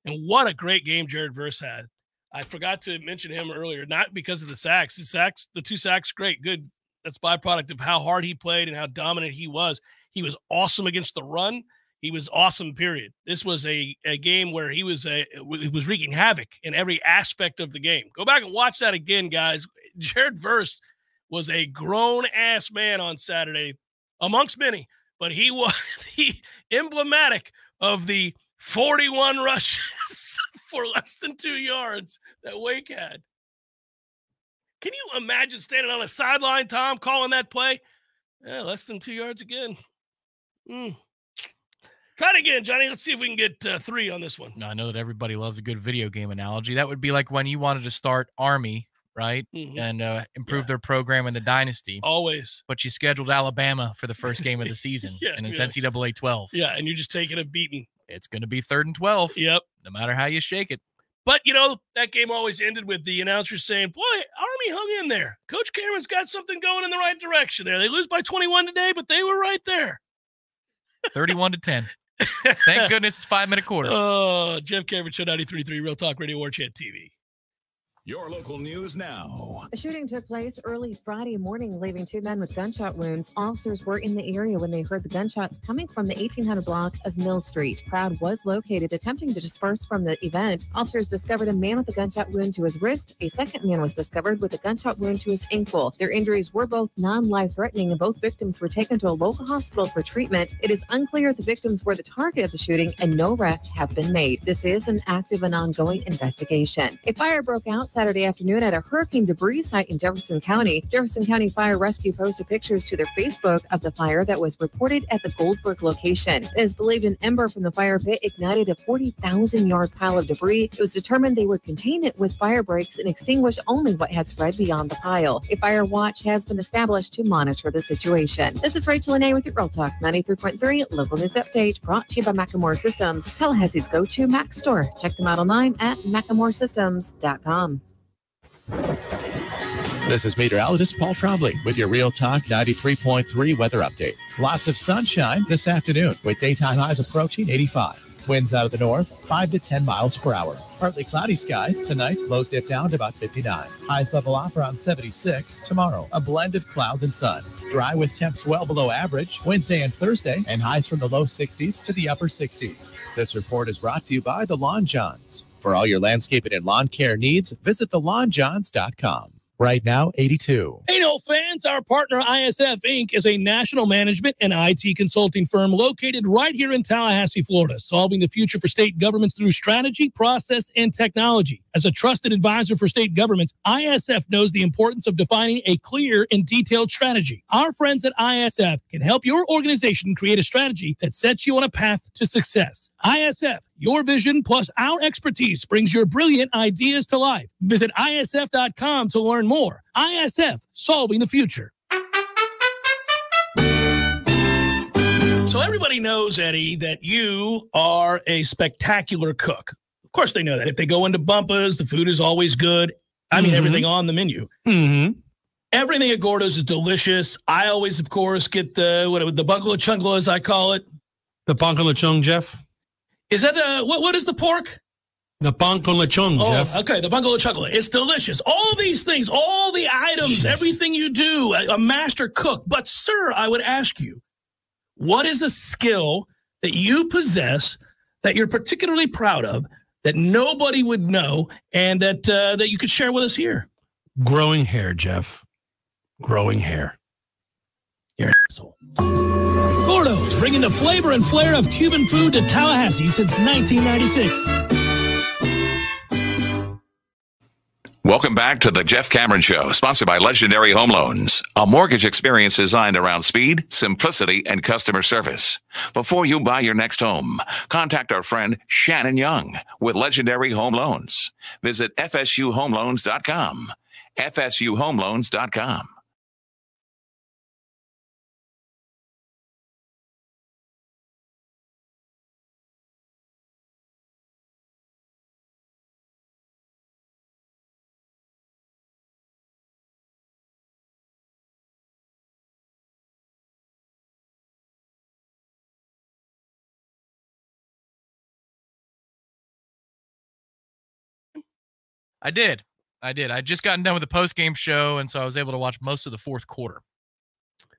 And what a great game Jared Verse had. I forgot to mention him earlier, not because of the sacks. The sacks, the two sacks, great, good. That's byproduct of how hard he played and how dominant he was. He was awesome against the run. He was awesome, period. This was a, a game where he was a he was wreaking havoc in every aspect of the game. Go back and watch that again, guys. Jared Verse was a grown-ass man on Saturday, amongst many, but he was the emblematic of the forty-one rushes for less than two yards that Wake had. Can you imagine standing on a sideline, Tom, calling that play? Yeah, less than two yards again. Mm. Try it again, Johnny. Let's see if we can get uh, three on this one. No, I know that everybody loves a good video game analogy. That would be like when you wanted to start Army, right, mm-hmm. and uh, improve yeah. their program in the dynasty. Always. But you scheduled Alabama for the first game of the season, yeah, and it's yeah. N C double A twelve. Yeah, and you're just taking a beating. It's going to be third and twelve. Yep. No matter how you shake it. But, you know, that game always ended with the announcer saying, boy, Army hung in there. Coach Cameron's got something going in the right direction there. They lose by twenty-one today, but they were right there. thirty-one to ten. Thank goodness it's five-minute quarters. Oh, Jeff Cameron Show, ninety-three point three Real Talk Radio, Warchant T V. Your local news now. A shooting took place early Friday morning, leaving two men with gunshot wounds. Officers were in the area when they heard the gunshots coming from the eighteen hundred block of Mill Street. Crowd was located attempting to disperse from the event. Officers discovered a man with a gunshot wound to his wrist. A second man was discovered with a gunshot wound to his ankle. Their injuries were both non-life-threatening, and both victims were taken to a local hospital for treatment. It is unclear if the victims were the target of the shooting, and no arrests have been made. This is an active and ongoing investigation. A fire broke out Saturday afternoon at a hurricane debris site in Jefferson County. Jefferson County Fire Rescue posted pictures to their Facebook of the fire that was reported at the Goldberg location. It is believed an ember from the fire pit ignited a forty thousand yard pile of debris. It was determined they would contain it with fire breaks and extinguish only what had spread beyond the pile. A fire watch has been established to monitor the situation. This is Rachel Lene with your Real Talk ninety-three point three Local News Update, brought to you by McAmore Systems, Tallahassee's go-to Mac store. Check them out online at McAmore Systems dot com. This is meteorologist Paul Trombley with your Real Talk ninety-three point three weather update. Lots of sunshine this afternoon with daytime highs approaching eighty-five. Winds out of the north, five to ten miles per hour. Partly cloudy skies tonight, lows dip down to about fifty-nine. Highs level off around seventy-six. Tomorrow, a blend of clouds and sun. Dry with temps well below average Wednesday and Thursday, and highs from the low sixties to the upper sixties. This report is brought to you by the Lawn Johns. For all your landscaping and lawn care needs, visit the lawn johns dot com. Right now, eighty-two. Hey, no fans, our partner I S F Incorporated is a national management and I T consulting firm located right here in Tallahassee, Florida, solving the future for state governments through strategy, process, and technology. As a trusted advisor for state governments, I S F knows the importance of defining a clear and detailed strategy. Our friends at I S F can help your organization create a strategy that sets you on a path to success. I S F, your vision plus our expertise brings your brilliant ideas to life. Visit I S F dot com to learn more. I S F, solving the future. So everybody knows, Eddie, that you are a spectacular cook. Of course they know that. If they go into Bumpa's, the food is always good. I mean, mm-hmm. everything on the menu. Mm-hmm. Everything at Gordo's is delicious. I always, of course, get the what the bungalow chungla, as I call it. The bungalow chung, Jeff. Is that uh what what is the pork? The bungalow chung, oh, Jeff. Okay, the bungalow chungla. It's delicious. All these things, all the items, yes. everything you do, a, a master cook. But sir, I would ask you, what is a skill that you possess that you're particularly proud of that nobody would know and that uh, that you could share with us here? Growing hair, Jeff. Growing hair. You're an asshole. Gordo's, bringing the flavor and flair of Cuban food to Tallahassee since nineteen ninety-six. Welcome back to the Jeff Cameron Show, sponsored by Legendary Home Loans, a mortgage experience designed around speed, simplicity, and customer service. Before you buy your next home, contact our friend Shannon Young with Legendary Home Loans. Visit F S U home loans dot com, F S U home loans dot com. I did. I did. I'd just gotten done with the post-game show, and so I was able to watch most of the fourth quarter.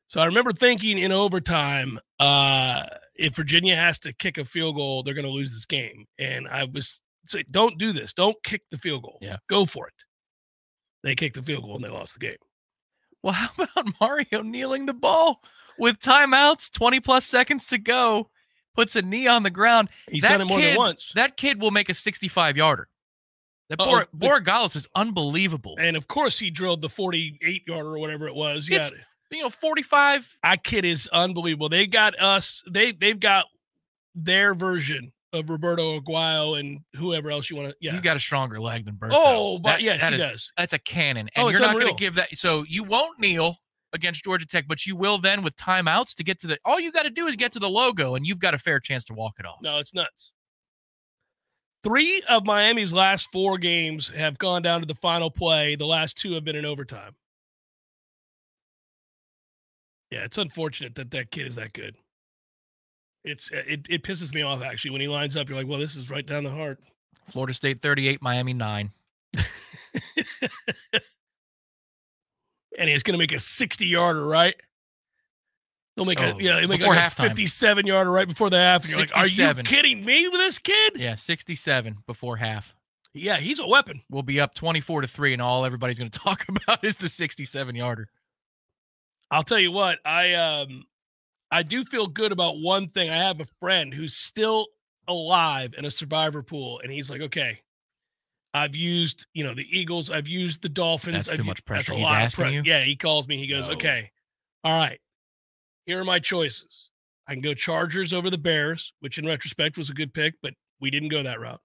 So I remember thinking in overtime, uh, if Virginia has to kick a field goal, they're going to lose this game. And I was saying, don't do this. Don't kick the field goal. Yeah. Go for it. They kicked the field goal, and they lost the game. Well, how about Mario kneeling the ball with timeouts, twenty-plus seconds to go, puts a knee on the ground? He's that done it more kid, than once. That kid will make a sixty-five yarder. That uh-oh. Borregales is unbelievable. And, of course, he drilled the forty-eight yarder or whatever it was. Yeah, it's, you know, forty-five. That kid is unbelievable. They got us. They, they've got their version of Roberto Aguayo and whoever else you want to. Yeah. He's got a stronger leg than Berto. Oh, but that, yes, that he is, does. That's a cannon. And oh, you're not going to give that. So you won't kneel against Georgia Tech, but you will then with timeouts to get to the – all you got to do is get to the logo, and you've got a fair chance to walk it off. No, it's nuts. Three of Miami's last four games have gone down to the final play. The last two have been in overtime. Yeah, it's unfortunate that that kid is that good. It's it, it pisses me off, actually. When he lines up, you're like, well, this is right down the heart. Florida State thirty-eight, Miami nine. And he's going to make a sixty-yarder, right? He'll make oh, a, yeah, he'll make like a fifty-seven-yarder right before the half. And you're like, are you kidding me with this kid? Yeah, sixty-seven before half. Yeah, he's a weapon. We'll be up twenty-four to three, and all everybody's going to talk about is the sixty-seven-yarder. I'll tell you what, I um, I do feel good about one thing. I have a friend who's still alive in a survivor pool, and he's like, okay, I've used, you know, the Eagles, I've used the Dolphins. That's I've too used, much pressure. He's asking pre you? Yeah, he calls me. He goes, no. okay, all right, here are my choices. I can go Chargers over the Bears, which in retrospect was a good pick, but we didn't go that route.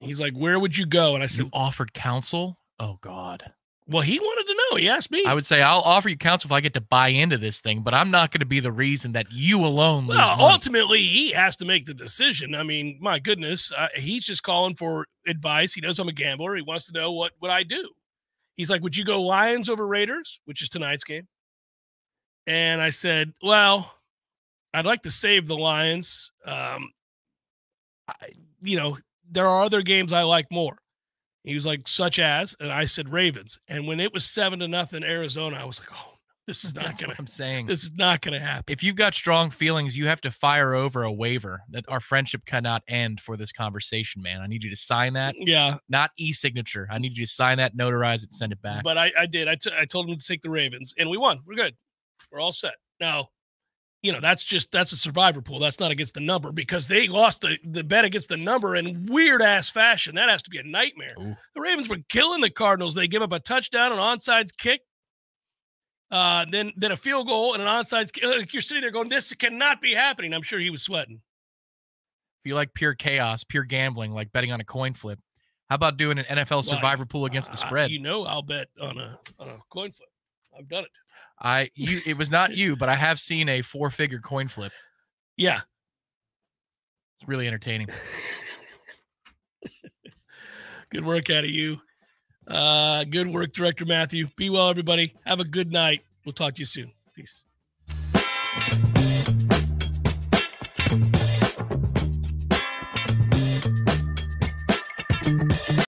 He's like, where would you go? And I said, you offered counsel? Oh, God. Well, he wanted to know. He asked me. I would say, I'll offer you counsel if I get to buy into this thing, but I'm not going to be the reason that you alone lose Well, money. Ultimately, he has to make the decision. I mean, my goodness, uh, he's just calling for advice. He knows I'm a gambler. He wants to know what would I do. He's like, would you go Lions over Raiders, which is tonight's game? And I said, well, I'd like to save the Lions. Um, I, you know, there are other games I like more. He was like, such as, and I said Ravens. And when it was seven to nothing Arizona, I was like, oh, this is not going to. I'm saying this is not going to happen. If you've got strong feelings, you have to fire over a waiver that our friendship cannot end for this conversation, man. I need you to sign that. Yeah, not e-signature. I need you to sign that, notarize it, send it back. But I, I did. I, t I told him to take the Ravens, and we won. We're good. We're all set now. You know, that's just, that's a survivor pool. That's not against the number, because they lost the, the bet against the number in weird ass fashion. That has to be a nightmare. Ooh. The Ravens were killing the Cardinals. They give up a touchdown, an onside kick, uh, then, then a field goal and an onside kick. Like, you're sitting there going, this cannot be happening. I'm sure he was sweating. If you like pure chaos, pure gambling, like betting on a coin flip, how about doing an N F L survivor well, pool against uh, the spread? You know, I'll bet on a, on a coin flip. I've done it. I you it was not you, but I have seen a four-figure coin flip. Yeah. It's really entertaining. Good work out of you. Uh, good work, Director Matthew. Be well, everybody. Have a good night. We'll talk to you soon. Peace.